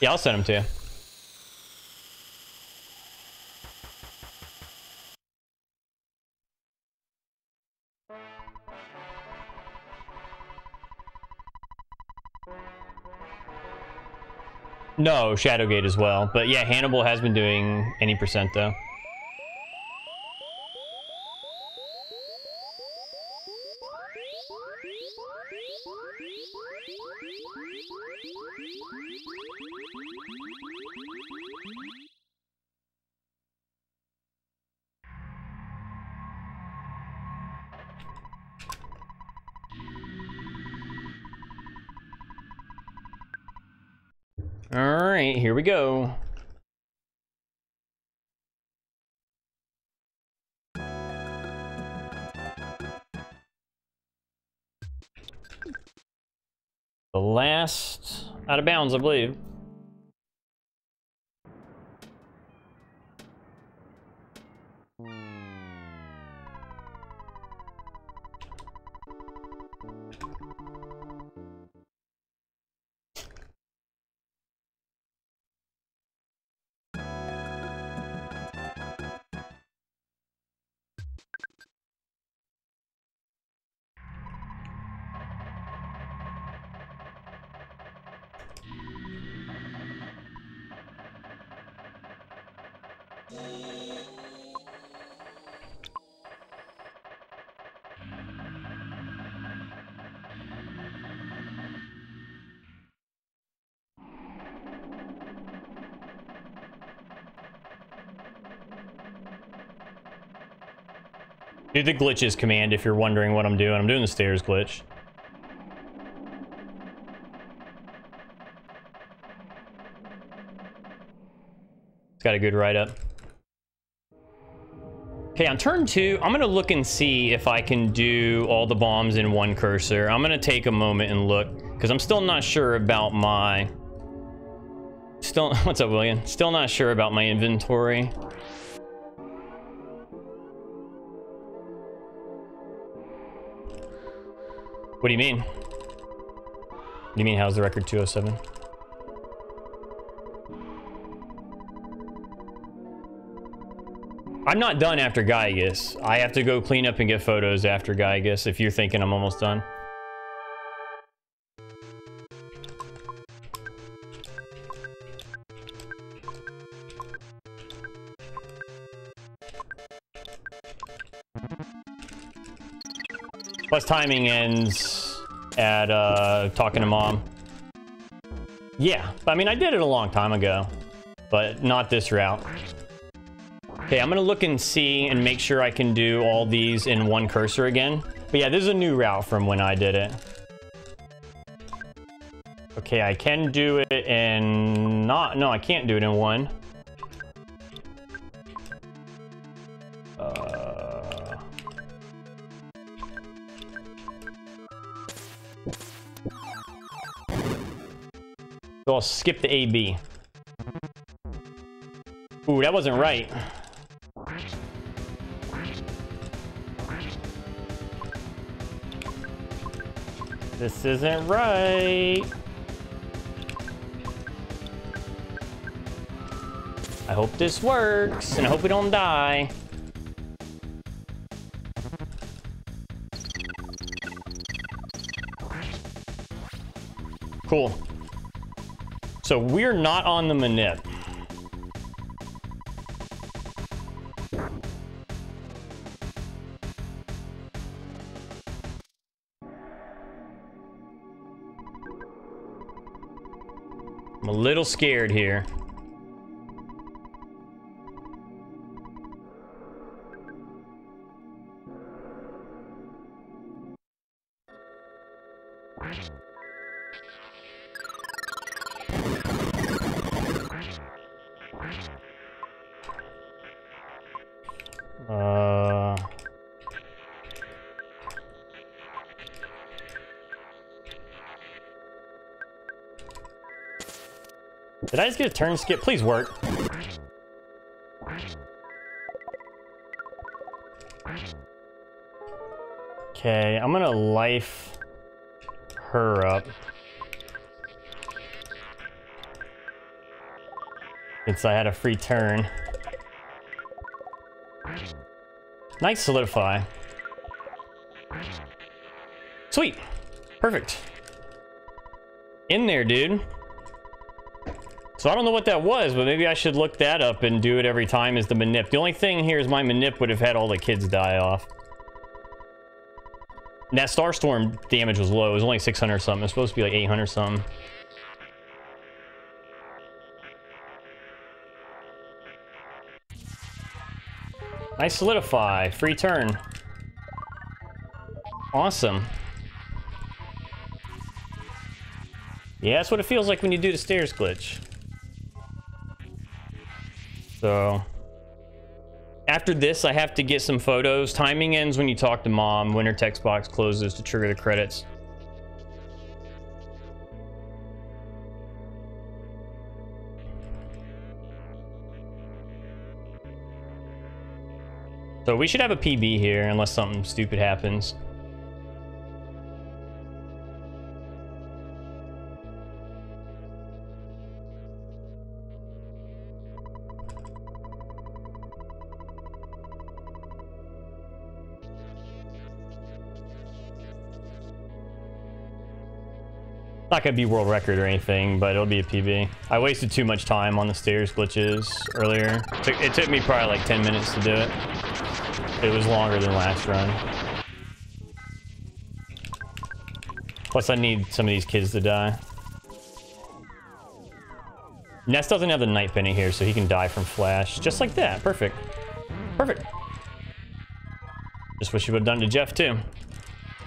Yeah, I'll send them to you. No, Shadowgate as well. But yeah, Hannibal has been doing any percent though. Here we go. The last out of bounds, I believe. Do the glitches command if you're wondering what I'm doing. I'm doing the stairs glitch. It's got a good write-up. Okay, on turn two, I'm going to look and see if I can do all the bombs in one cursor. I'm going to take a moment and look, because I'm still not sure about my... What's up, William? Still not sure about my inventory. What do you mean? What do you mean, how's the record 207? I'm not done after Giygas. I have to go clean up and get photos after Giygas, if you're thinking I'm almost done. Plus timing ends at talking to mom. Yeah, I mean, I did it a long time ago, but not this route. Okay, I'm gonna look and see and make sure I can do all these in one cursor again. But yeah, this is a new route from when I did it. Okay, I can do it in not, no, I can't do it in one. So I'll skip the AB. Ooh, that wasn't right. This isn't right. I hope this works, and I hope we don't die. Cool. So we're not on the manip. I'm a little scared here. Did I just get a turn skip? Please work. Okay, I'm gonna life her up. Since I had a free turn. Nice solidify. Sweet. Perfect. In there, dude. So I don't know what that was, but maybe I should look that up and do it every time as the manip. The only thing here is my manip would have had all the kids die off. And that Starstorm damage was low. It was only 600 something. It was supposed to be like 800 something. Nice solidify. Free turn. Awesome. Yeah, that's what it feels like when you do the stairs glitch. So after this, I have to get some photos. Timing ends when you talk to mom. Winter text box closes to trigger the credits. So we should have a PB here unless something stupid happens. Not gonna be world record or anything, but it'll be a PB. I wasted too much time on the stairs glitches earlier. It took me probably like 10 minutes to do it. It was longer than last run. Plus I need some of these kids to die. Ness doesn't have the night penny here, so he can die from flash. Just like that. Perfect. Perfect. Just wish you would have done to Jeff too.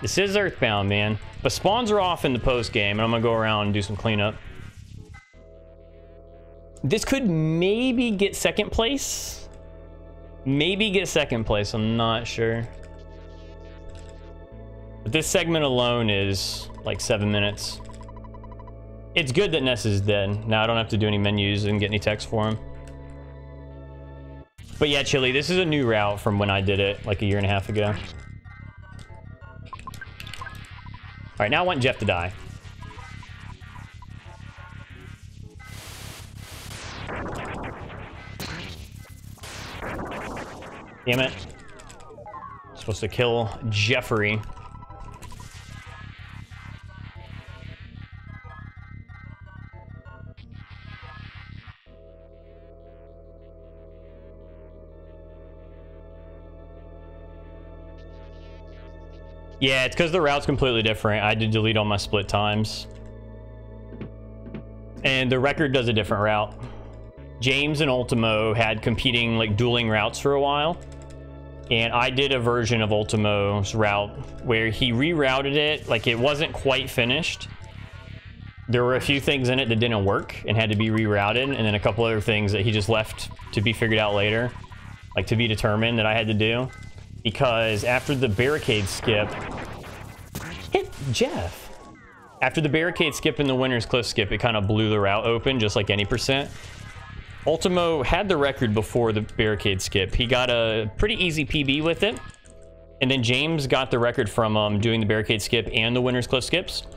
This is Earthbound, man. But spawns are off in the post game, and I'm gonna go around and do some cleanup. This could maybe get second place. Maybe get second place, I'm not sure. But this segment alone is like 7 minutes. It's good that Ness is dead. Now I don't have to do any menus and get any text for him. But yeah, Chili, this is a new route from when I did it like 1.5 years ago. All right, now I want Jeff to die. Damn it. I'm supposed to kill Jeffrey. Yeah, it's because the route's completely different. I had to delete all my split times. And the record does a different route. James and Ultimo had competing, like, dueling routes for a while. And I did a version of Ultimo's route where he rerouted it. Like, it wasn't quite finished. There were a few things in it that didn't work and had to be rerouted. And then a couple other things that he just left to be figured out later. Like, to be determined that I had to do. Because after the barricade skip, hit Jeff. After the barricade skip and the Winter's Cliff skip, it kind of blew the route open, just like any percent. Ultimo had the record before the barricade skip. He got a pretty easy PB with it. And then James got the record from doing the barricade skip and the Winter's Cliff skips.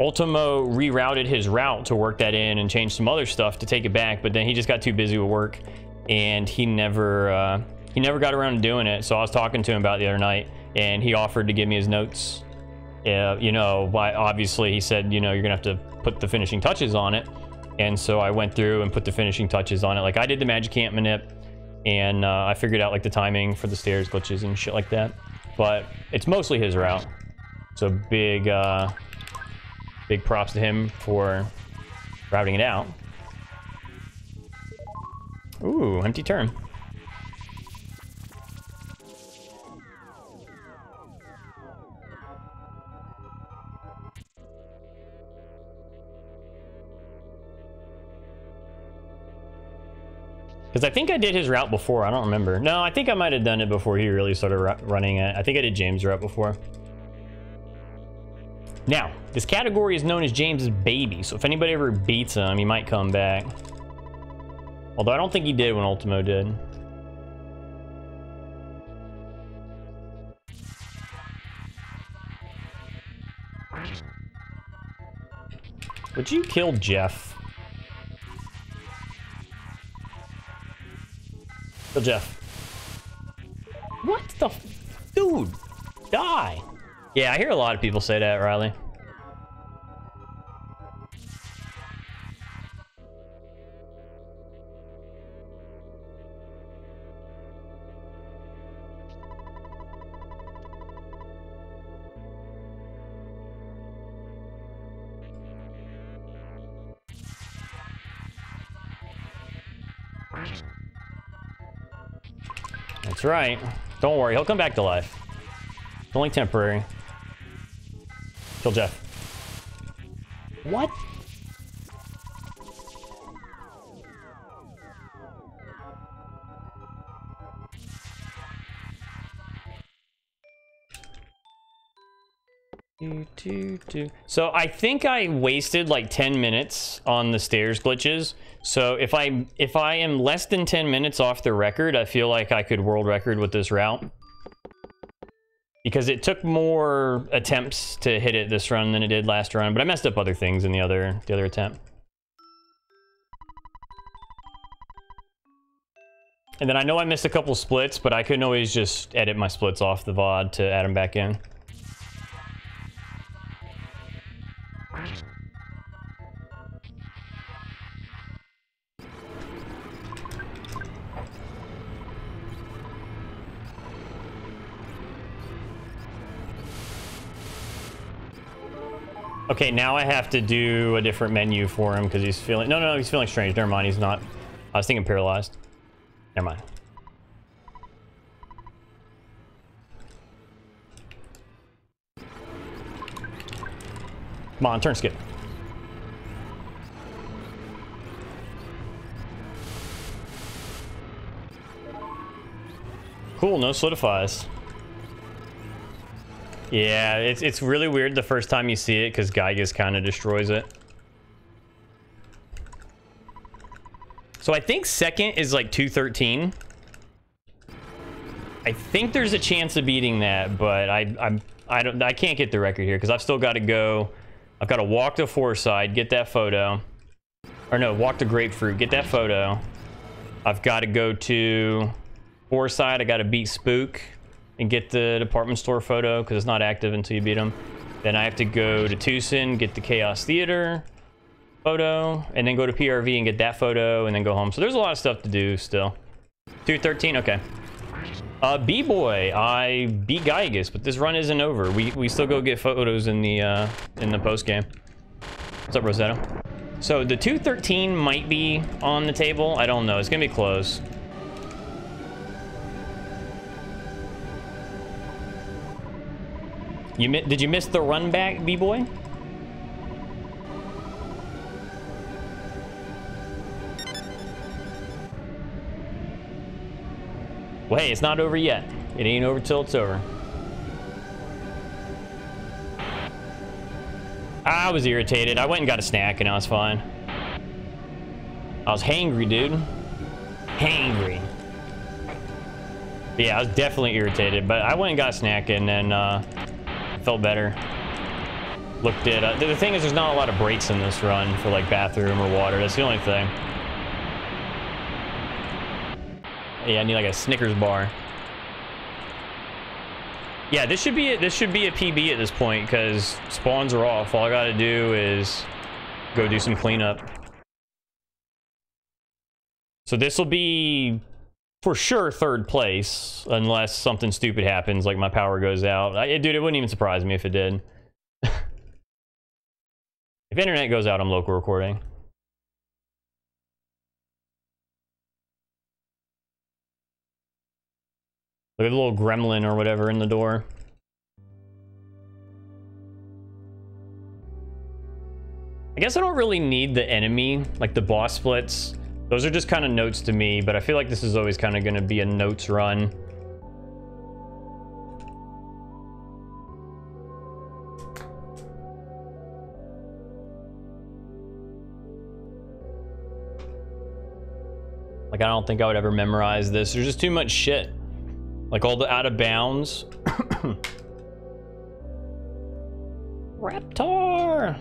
Ultimo rerouted his route to work that in and changed some other stuff to take it back, but then he just got too busy with work and he never got around to doing it, so I was talking to him about it the other night, and he offered to give me his notes. You know, obviously he said, you know, you're gonna have to put the finishing touches on it, and so I went through and put the finishing touches on it. Like, I did the Magicant manip, and I figured out, like, the timing for the stairs glitches and shit like that, but it's mostly his route. So big, big props to him for routing it out. Ooh, empty turn. Because I think I did his route before. I don't remember. No, I think I might have done it before he really started running it. I think I did James' route before. Now, this category is known as James' baby. So if anybody ever beats him, he might come back. Although I don't think he did when Ultimo did. Would you kill Jeff? Kill Jeff. What the f... Dude, die. Yeah, I hear a lot of people say that, Riley. That's right. Don't worry, he'll come back to life. It's only temporary. Kill Jeff. What? So I think I wasted like 10 minutes on the stairs glitches. So if I am less than 10 minutes off the record, I feel like I could world record with this route. Because it took more attempts to hit it this run than it did last run, but I messed up other things in the other attempt. And then I know I missed a couple splits, but I couldn't always just edit my splits off the VOD to add them back in. Okay, now I have to do a different menu for him because he's feeling... No, no, he's feeling strange. Never mind, he's not. I was thinking paralyzed. Never mind. Come on, turn skip. Cool, no solidifies. Yeah, it's really weird the first time you see it because Giygas kind of destroys it. So I think second is like 213. I think there's a chance of beating that, but I can't get the record here because I've still got to go. I've got to walk to Fourside, get that photo. Or no, walk to Grapefruit, get that photo. I've got to go to Fourside, I got to beat Spook and get the department store photo because it's not active until you beat them. Then I have to go to Tucson, get the Chaos Theater photo, and then go to PRV and get that photo, and then go home. So there's a lot of stuff to do still. 213, okay. B-Boy, I beat Giygas, but this run isn't over. We still go get photos in the post game. What's up, Rosetto? So the 213 might be on the table. I don't know. It's gonna be close. Did you miss the run back, B-Boy? Well, hey, it's not over yet. It ain't over till it's over. I was irritated. I went and got a snack and I was fine. I was hangry, dude. Hangry. But yeah, I was definitely irritated, but I went and got a snack and then felt better. Looked at... the thing is, there's not a lot of breaks in this run for, like, bathroom or water. That's the only thing. Yeah, I need like a Snickers bar. Yeah, this should be a PB at this point because spawns are off. All I gotta do is go do some cleanup. So this will be for sure third place unless something stupid happens, like my power goes out. Dude, it wouldn't even surprise me if it did. If internet goes out, I'm local recording. Look at the little gremlin or whatever in the door. I guess I don't really need the enemy, like the boss splits. Those are just kind of notes to me, but I feel like this is always kind of going to be a notes run. Like, I don't think I would ever memorize this. There's just too much shit. Like all the out of bounds. Raptor!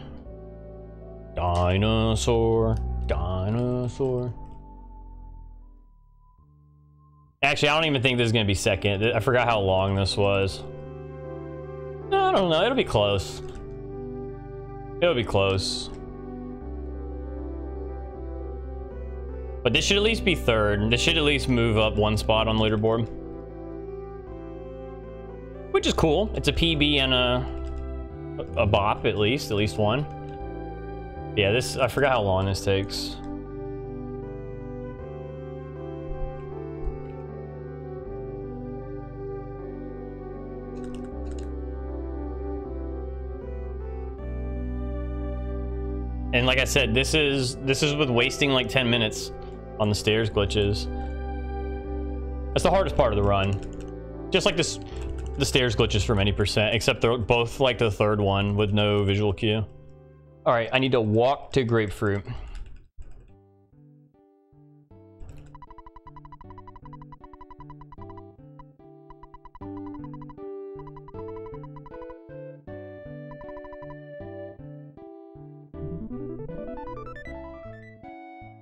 Dinosaur. Dinosaur. Actually, I don't even think this is going to be second. I forgot how long this was. No, I don't know. It'll be close. It'll be close. But this should at least be third. This should at least move up one spot on the leaderboard. Which is cool. It's a PB and a bop, at least one. Yeah, this, I forgot how long this takes. And like I said, this is with wasting like 10 minutes on the stairs glitches. That's the hardest part of the run. Just like this. The stairs glitches for many percent, except they're both like the third one with no visual cue. All right, I need to walk to Grapefruit.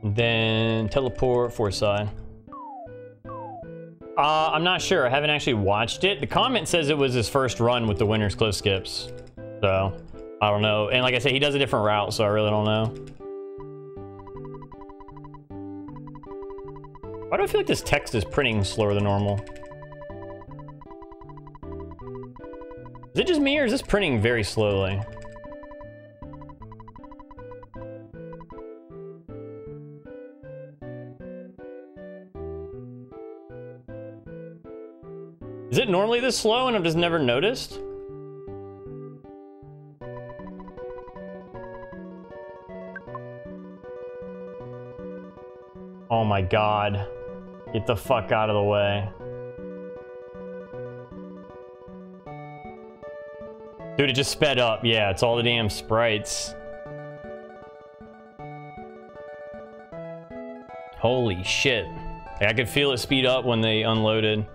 And then teleport Fourside. I'm not sure. I haven't actually watched it. The comment says it was his first run with the Winters close skips. So, I don't know. And like I said, he does a different route, so I really don't know. Why do I feel like this text is printing slower than normal? Is it just me, or is this printing very slowly? it normally this slow and I've just never noticed? Oh my god. Get the fuck out of the way. Dude, it just sped up. Yeah, it's all the damn sprites. Holy shit. Like, I could feel it speed up when they unloaded.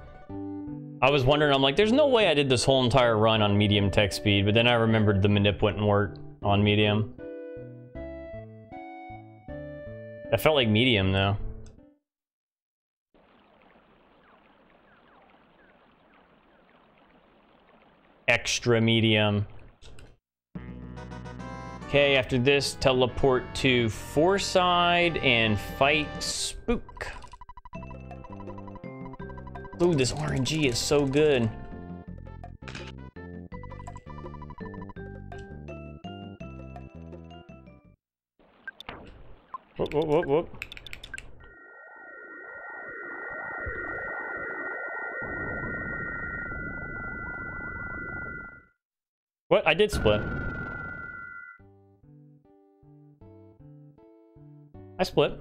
I was wondering, I'm like, there's no way I did this whole entire run on medium tech speed, but then I remembered the manip wouldn't work on medium. That felt like medium, though. Extra medium. Okay, after this, teleport to Fourside and fight Spook. Ooh, this RNG is so good. Whoop, whoop, whoop, whoop. What? I did split. I split.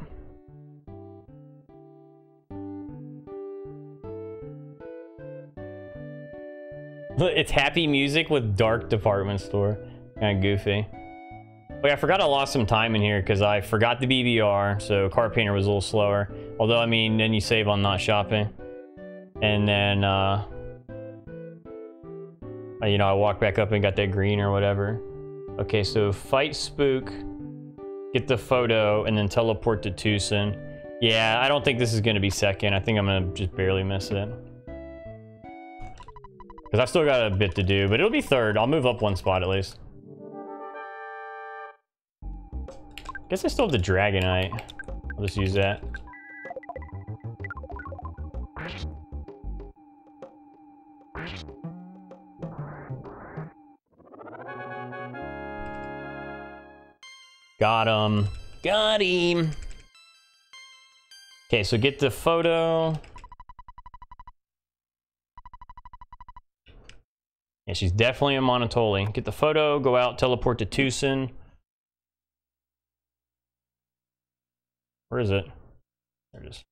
It's happy music with dark department store. Kinda goofy. Wait, I forgot I lost some time in here because I forgot the BBR, so car painter was a little slower. Although, I mean, then you save on not shopping. And then, you know, I walked back up and got that green or whatever. Okay, so fight Spook, get the photo, and then teleport to Tucson. Yeah, I don't think this is going to be second. I think I'm going to just barely miss it. Because I've still got a bit to do, but it'll be third. I'll move up one spot at least. Guess I still have the Dragonite. I'll just use that. Got him. Got him. Okay, so get the photo. Yeah, she's definitely a Monotoli. Get the photo, go out, teleport to Tucson. Where is it? There it is.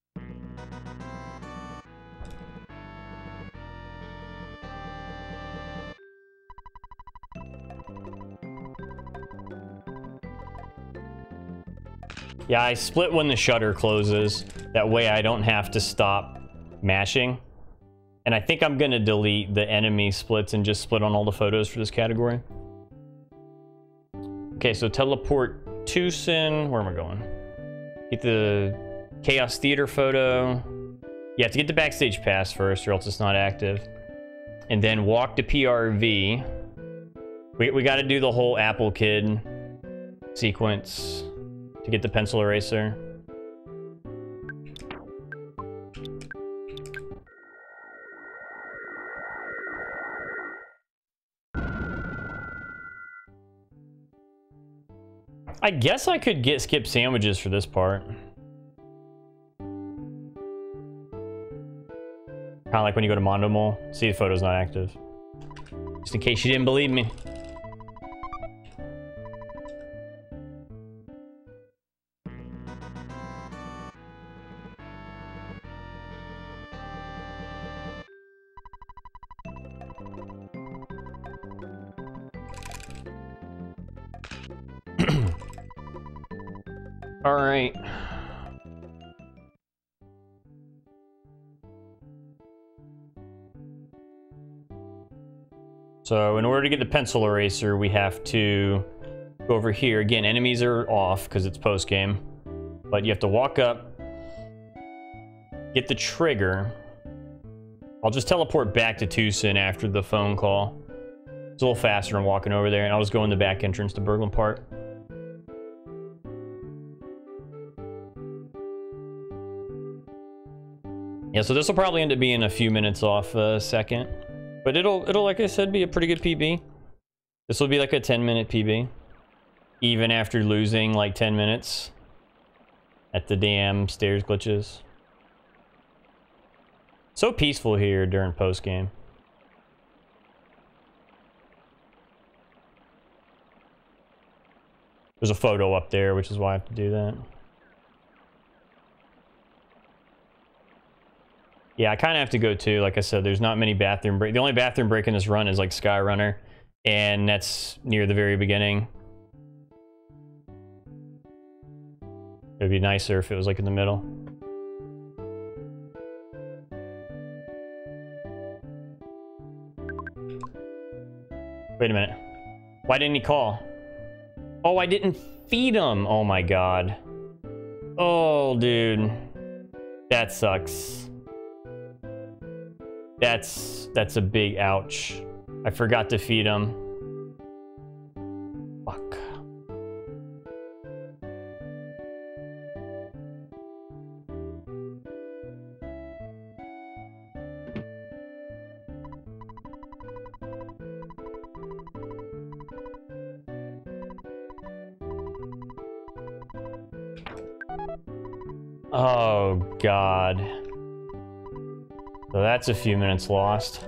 Yeah, I split when the shutter closes. That way I don't have to stop mashing. And I think I'm gonna delete the enemy splits and just split on all the photos for this category. Okay, so teleport Tucson. Where am I going? Get the Chaos Theater photo. You have to get the backstage pass first or else it's not active. And then walk to PRV. We gotta do the whole Apple Kid sequence to get the pencil eraser. I guess I could get skip sandwiches for this part. Kind of like when you go to Mondo Mall. See, the photo's not active. Just in case you didn't believe me. So in order to get the pencil eraser, we have to go over here. Again, enemies are off because it's post-game. But you have to walk up, get the trigger. I'll just teleport back to Tucson after the phone call. It's a little faster than walking over there, and I'll just go in the back entrance to Berglund Park. Yeah, so this will probably end up being a few minutes off second. But it'll, like I said, be a pretty good PB. This will be like a 10-minute PB. Even after losing like 10 minutes at the damn stairs glitches. So peaceful here during post-game. There's a photo up there, which is why I have to do that. Yeah, I kind of have to go too. Like I said, there's not many bathroom breaks. The only bathroom break in this run is like Skyrunner, and that's near the very beginning. It would be nicer if it was like in the middle. Wait a minute. Why didn't he call? Oh, I didn't feed him. Oh my God. Oh, dude. That sucks. That's a big ouch. I forgot to feed him. Fuck. Oh, God. So that's a few minutes lost.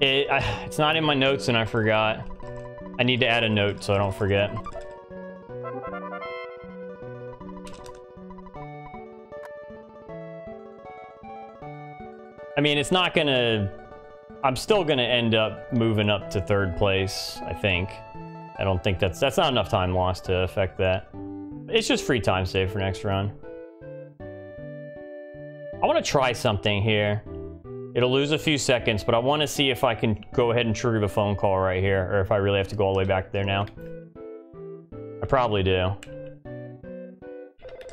It's not in my notes and I forgot. I need to add a note so I don't forget. I mean, it's not gonna... I'm still gonna end up moving up to third place, I think. I don't think that's not enough time lost to affect that. It's just free time saved for next run. I want to try something here. It'll lose a few seconds, but I want to see if I can go ahead and trigger the phone call right here, or if I really have to go all the way back there now. I probably do.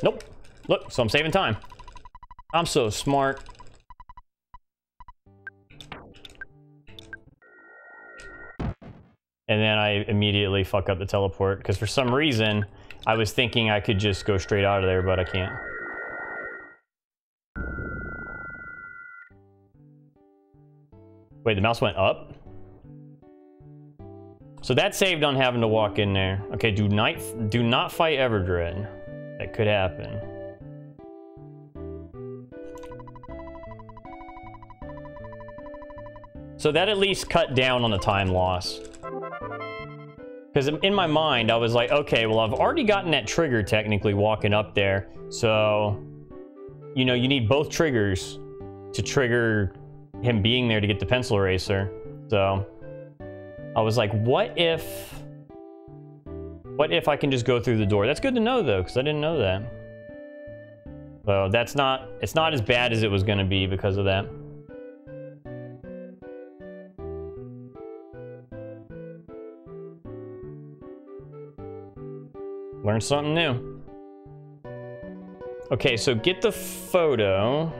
Nope. Look, so I'm saving time. I'm so smart. And then I immediately fuck up the teleport, because for some reason, I was thinking I could just go straight out of there, but I can't. Wait, the mouse went up? So that saved on having to walk in there. Okay, do not fight Everdred. That could happen. So that at least cut down on the time loss. Because in my mind, I was like, okay, well, I've already gotten that trigger technically walking up there. So, you know, you need both triggers to trigger him being there to get the pencil eraser. So I was like, what if I can just go through the door? That's good to know, though, because I didn't know that. So that's not, it's not as bad as it was going to be because of that. Learn something new. Okay, so get the photo.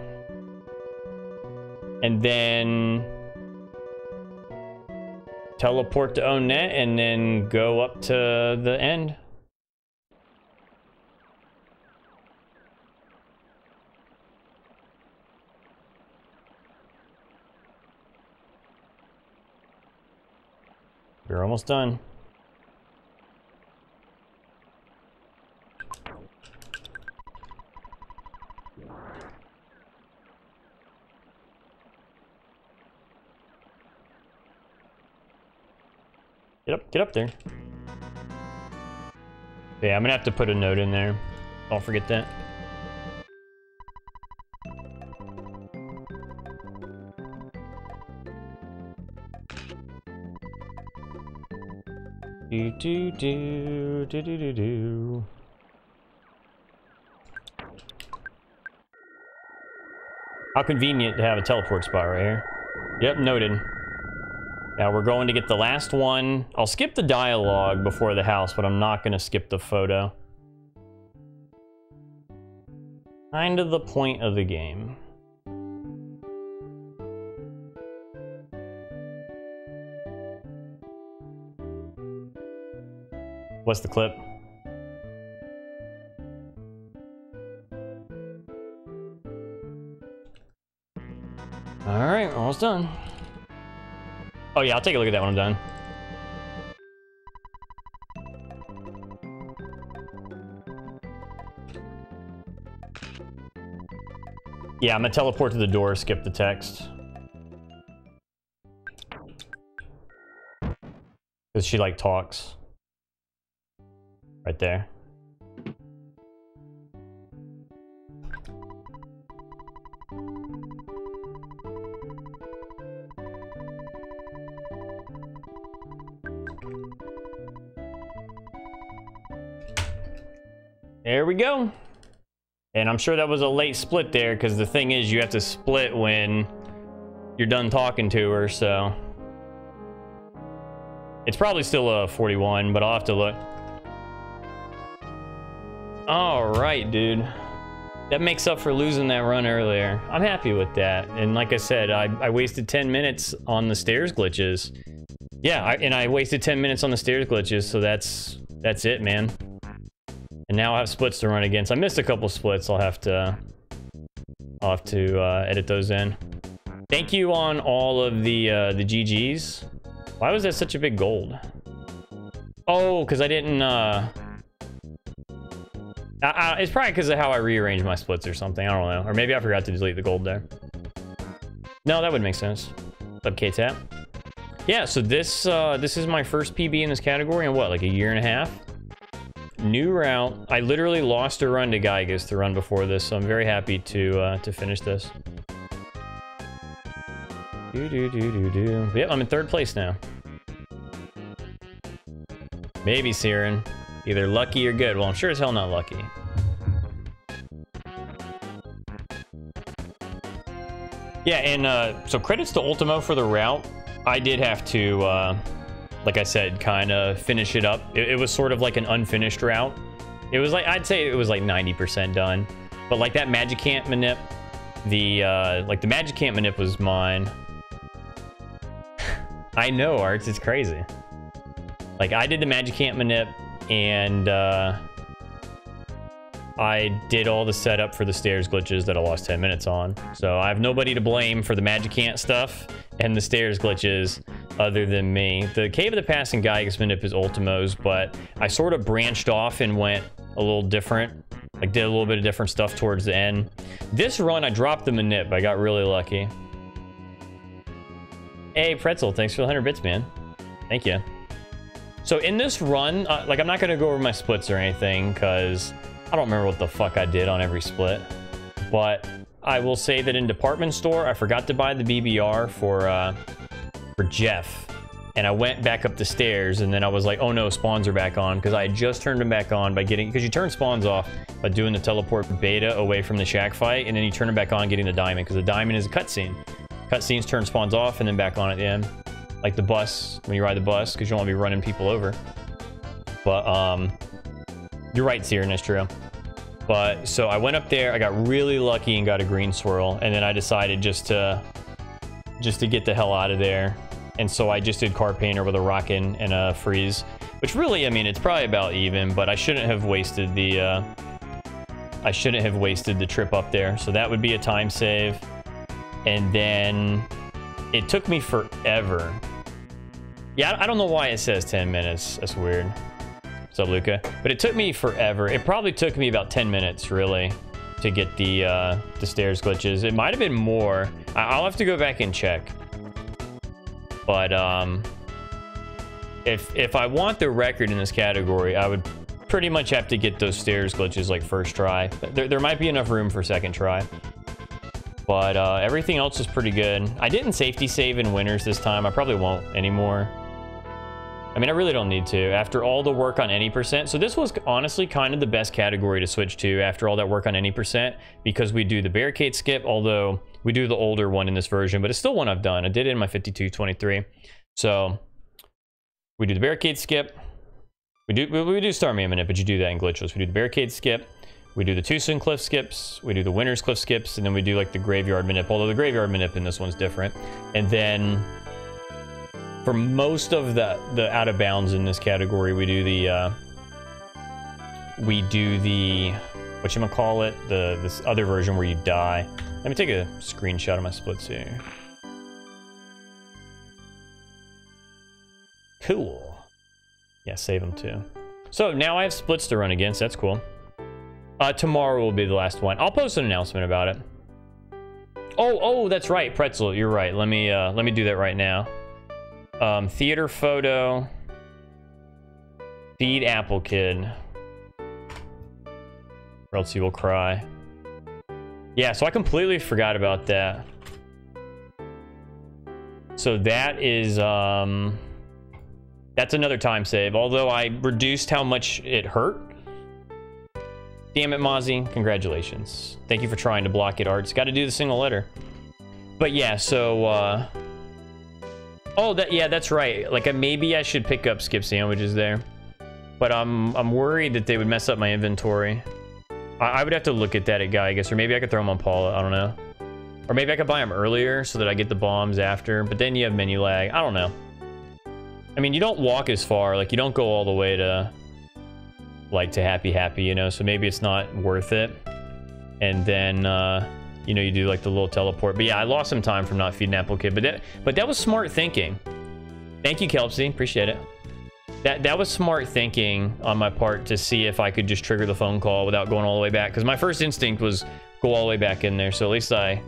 And then teleport to Onett and then go up to the end. You're almost done. Get up there. Yeah, I'm gonna have to put a note in there. Don't forget that. Do. How convenient to have a teleport spot right here. Yep, noted. Now we're going to get the last one. I'll skip the dialogue before the house, but I'm not going to skip the photo. Kind of the point of the game. What's the clip? All right, almost done. Oh yeah, I'll take a look at that when I'm done. Yeah, I'm gonna teleport to the door, skip the text. Because she, like, talks. right there. There we go. And I'm sure that was a late split there, because the thing is you have to split when you're done talking to her, so it's probably still a 41, but I'll have to look. All right, dude, that makes up for losing that run earlier. I'm happy with that. And like I said, I wasted 10 minutes on the stairs glitches. Yeah, I wasted 10 minutes on the stairs glitches, so that's it, man. And now I have splits to run against. I missed a couple splits. I'll have to edit those in. Thank you on all of the GGs. Why was that such a big gold? Oh, because I didn't... it's probably because of how I rearranged my splits or something. I don't know. Or maybe I forgot to delete the gold there. No, that would make sense. What's up, K-Tap? Yeah, so this is my first PB in this category in what, like a year and a half? New route. I literally lost a run to Giygas, the run before this, so I'm very happy to finish this. Yep, I'm in third place now. Maybe Siren. Either lucky or good. Well, I'm sure as hell not lucky. Yeah, and so credits to Ultimo for the route. I did have to like I said, kind of finish it up. It was sort of like an unfinished route. It was like, I'd say it was like 90% done. But like that Magicant manip, the Magicant manip was mine. I know, Arts, it's crazy. Like I did the Magicant manip and I did all the setup for the stairs glitches that I lost 10 minutes on. So I have nobody to blame for the Magicant stuff and the stairs glitches other than me. The Cave of the Past and Giygas manip is Ultimo's, but I sort of branched off and went a little different. Like did a little bit of different stuff towards the end. This run, I dropped the manip. I got really lucky. Hey, Pretzel, thanks for the 100 bits, man. Thank you. So in this run, like I'm not gonna go over my splits or anything because I don't remember what the fuck I did on every split, but I will say that in department store, I forgot to buy the BBR for Jeff, and I went back up the stairs, and then I was like, oh no, spawns are back on, because I had just turned them back on by getting, because you turn spawns off by doing the teleport beta away from the shack fight, and then you turn them back on getting the diamond, because the diamond is a cutscene. Cutscenes turn spawns off and then back on at the end, like the bus, when you ride the bus, because you don't want to be running people over. But you're right, Siren, that's true. But so I went up there, I got really lucky and got a green swirl, and then I decided just to get the hell out of there. And so I just did car painter with a rockin' and a freeze, which really, I mean, it's probably about even, but I shouldn't have wasted the trip up there. So that would be a time save. And then it took me forever. Yeah, I don't know why it says 10 minutes. That's weird. What's up, Luca? But it took me forever. It probably took me about 10 minutes, really, to get the stairs glitches. It might have been more. I'll have to go back and check. But if I want the record in this category, I would pretty much have to get those stairs glitches like first try. There might be enough room for second try. But everything else is pretty good. I didn't safety save in Winters this time. I probably won't anymore. I mean, I really don't need to. After all the work on any percent, so this was honestly kind of the best category to switch to after all that work on any percent, because we do the barricade skip, although we do the older one in this version, but it's still one I've done. I did it in my 52-23. So we do the barricade skip. We do Starman Manip, but you do that in glitchless. We do the barricade skip. We do the Tucson cliff skips. We do the Winters cliff skips, and then we do like the graveyard manip, although the graveyard manip in this one's different. And then for most of the out of bounds in this category, we do the whatchamacallit, this other version where you die. Let me take a screenshot of my splits here. Cool. Yeah, save them too. So now I have splits to run against. That's cool. Tomorrow will be the last one. I'll post an announcement about it. Oh, that's right, Pretzel. You're right. Let me do that right now. Theater photo, feed Apple Kid. or else you will cry. Yeah, so I completely forgot about that. So that is, that's another time save, although I reduced how much it hurt. Damn it, Mozzie, congratulations. Thank you for trying to block it, Arts. Gotta do the single letter. But yeah, so, oh, that, yeah, that's right. Like, maybe I should pick up skip sandwiches there. But I'm worried that they would mess up my inventory. I would have to look at that at Giygas, or maybe I could throw them on Paula, I don't know. Or maybe I could buy them earlier so that I get the bombs after, but then you have menu lag. I don't know. I mean, you don't walk as far, like you don't go all the way to like to happy, you know, so maybe it's not worth it. And then, you know, you do like the little teleport. But yeah, I lost some time from not feeding Apple Kid, but that was smart thinking. Thank you, Kelpsy, appreciate it. That was smart thinking on my part to see if I could just trigger the phone call without going all the way back, because my first instinct was go all the way back in there. So at least I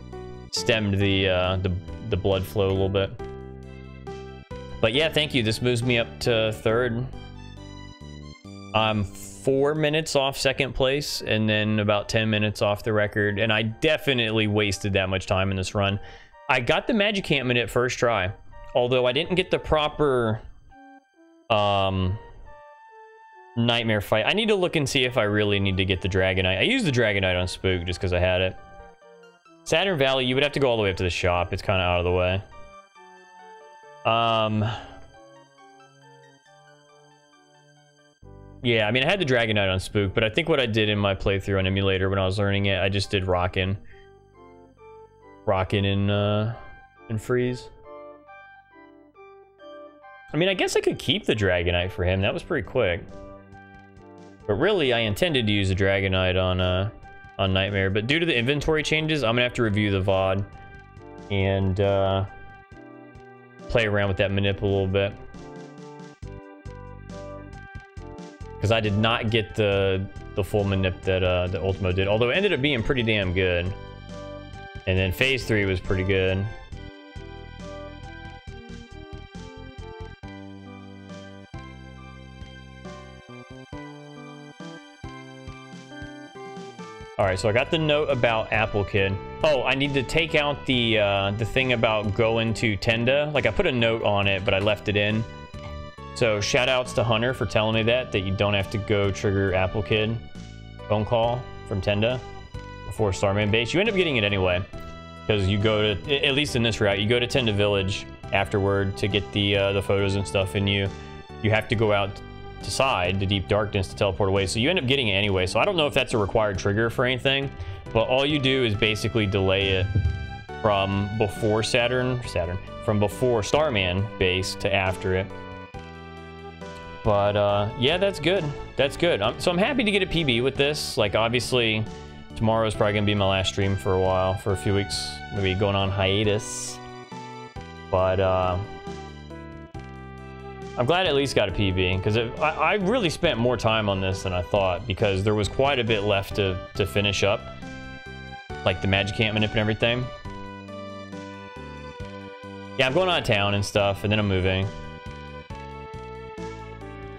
stemmed the blood flow a little bit. But yeah, thank you. This moves me up to third. I'm 4 minutes off second place, and then about 10 minutes off the record. And I definitely wasted that much time in this run. I got the Magicant minute first try, although I didn't get the proper nightmare fight. I need to look and see if I really need to get the Dragonite. I used the Dragonite on Spook just because I had it. Saturn Valley, you would have to go all the way up to the shop. It's kind of out of the way. Yeah, I mean, I had the Dragonite on Spook, but I think what I did in my playthrough on emulator when I was learning it, I just did Rockin' and Freeze. I mean, I guess I could keep the Dragonite for him. That was pretty quick. But really, I intended to use the Dragonite on Nightmare. But due to the inventory changes, I'm gonna have to review the VOD and play around with that manip a little bit. Because I did not get the full manip that the Ultimo did, although it ended up being pretty damn good. And then phase 3 was pretty good. All right, so I got the note about Apple Kid. Oh, I need to take out the thing about going to Tenda. Like, I put a note on it, but I left it in. So shout outs to Hunter for telling me that you don't have to go trigger Apple Kid phone call from Tenda before Starman Base. You end up getting it anyway, because you go to, at least in this route, you go to Tenda Village afterward to get the photos and stuff, and you have to go out to side the deep darkness to teleport away, so you end up getting it anyway. So I don't know if that's a required trigger for anything, but all you do is basically delay it from before Saturn from before Starman Base to after it. But yeah, that's good. So I'm happy to get a PB with this. Like, obviously tomorrow's probably gonna be my last stream for a while, for a few weeks, maybe going on hiatus, but I'm glad I at least got a PB, because I really spent more time on this than I thought, because there was quite a bit left to finish up, like the Magicant manip and everything. Yeah, I'm going out of town and stuff, and then I'm moving.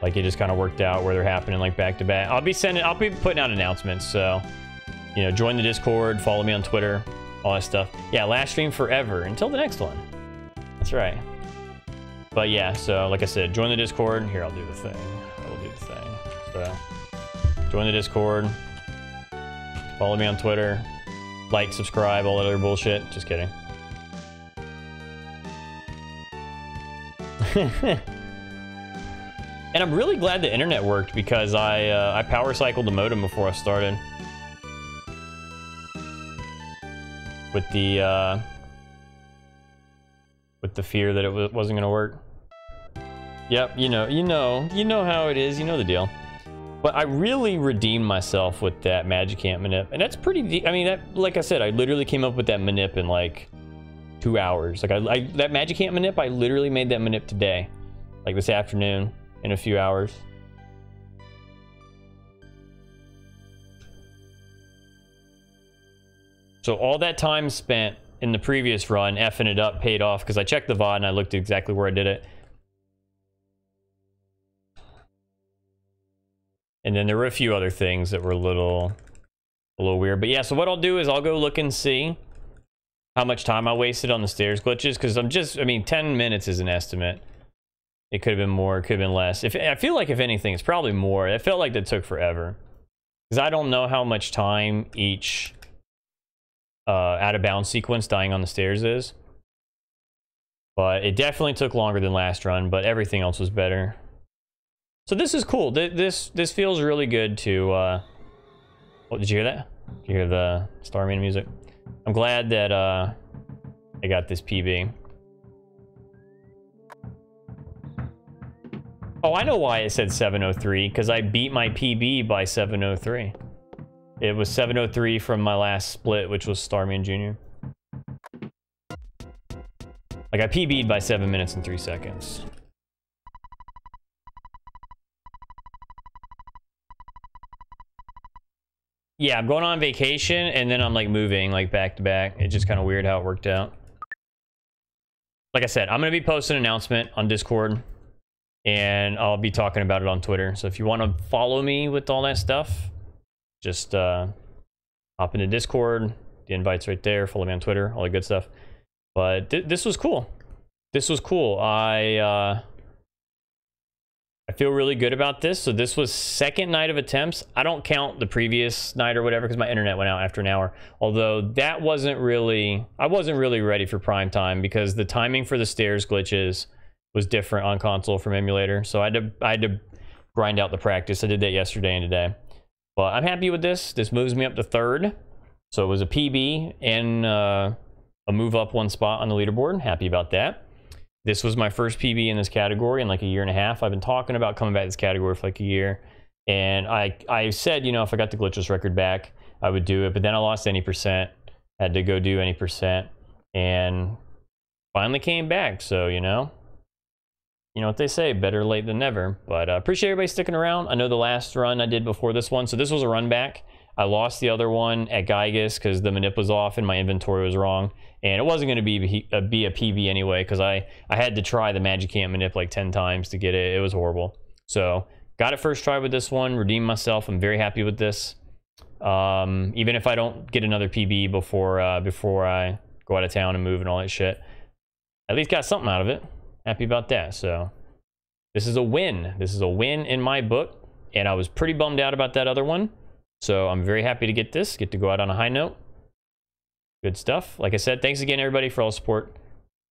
Like, it just kind of worked out where they're happening, like, back to back. I'll be putting out announcements, so, you know, join the Discord, follow me on Twitter, all that stuff. Yeah, last stream forever until the next one. That's right. But yeah, so like I said, join the Discord. Here, I will do the thing. So, join the Discord. Follow me on Twitter. Like, subscribe, all that other bullshit. Just kidding. And I'm really glad the internet worked, because I power cycled the modem before I started. With the fear that it wasn't gonna work. Yep, you know how it is, you know the deal. But I really redeemed myself with that Magicant manip, and that's pretty deep. I mean, that, like I said, I literally came up with that manip in like 2 hours. Like, I that Magicant manip, I literally made that manip today, like this afternoon, in a few hours. So all that time spent in the previous run, effing it up paid off, because I checked the VOD and I looked exactly where I did it. And then there were a few other things that were little a little weird. But yeah, so what I'll do is I'll go look and see how much time I wasted on the stairs glitches, because I'm just, I mean, 10 minutes is an estimate. It could have been more, it could have been less. If I feel like, if anything, it's probably more. It felt like that took forever, because I don't know how much time each out-of-bounds sequence dying on the stairs is. But it definitely took longer than last run, but everything else was better. So this is cool. This feels really good to... oh, did you hear that? Did you hear the Starman music? I'm glad that I got this PB. Oh, I know why it said 703, because I beat my PB by 703. It was 703 from my last split, which was Starman Jr. Like, I PB'd by 7 minutes and 3 seconds. Yeah, I'm going on vacation, and then I'm, like, moving, like, back to back. It's just kind of weird how it worked out. Like I said, I'm going to be posting an announcement on Discord, and I'll be talking about it on Twitter. So if you want to follow me with all that stuff, just hop into Discord. The invite's right there. Follow me on Twitter. All the good stuff. But this was cool. This was cool. I feel really good about this. So this was second night of attempts. I don't count the previous night or whatever, because my internet went out after an hour. Although that wasn't really, I wasn't really ready for prime time, because the timing for the stairs glitches was different on console from emulator. So I had to grind out the practice. I did that yesterday and today. But I'm happy with this. This moves me up to third. So it was a PB and... a move up one spot on the leaderboard. Happy about that. This was my first PB in this category in like a year and a half. I've been talking about coming back to this category for like a year, and I said, you know, if I got the glitchless record back, I would do it. But then I lost any percent, had to go do any percent, and finally came back. So you know what they say, better late than never. But I appreciate everybody sticking around. I know the last run I did before this one, so this was a run back. I lost the other one at Giygas because the manip was off and my inventory was wrong. And it wasn't going to be a PB anyway, because I had to try the Magicant manip like 10 times to get it. It was horrible. So got it first try with this one, redeemed myself. I'm very happy with this. Even if I don't get another PB before I go out of town and move and all that shit, at least got something out of it. Happy about that. So this is a win. This is a win in my book. And I was pretty bummed out about that other one. So I'm very happy to get this, get to go out on a high note. Good stuff. Like I said, thanks again, everybody, for all the support.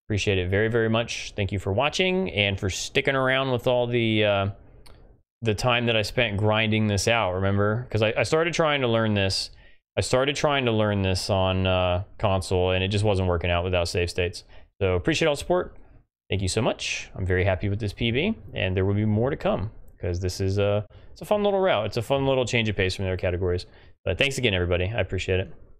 Appreciate it very, very much. Thank you for watching and for sticking around with all the time that I spent grinding this out, remember? Because I started trying to learn this. I started trying to learn this on console, and it just wasn't working out without save states. So appreciate all the support. Thank you so much. I'm very happy with this PB, and there will be more to come, because this is a, it's a fun little route. It's a fun little change of pace from their categories. But thanks again, everybody. I appreciate it.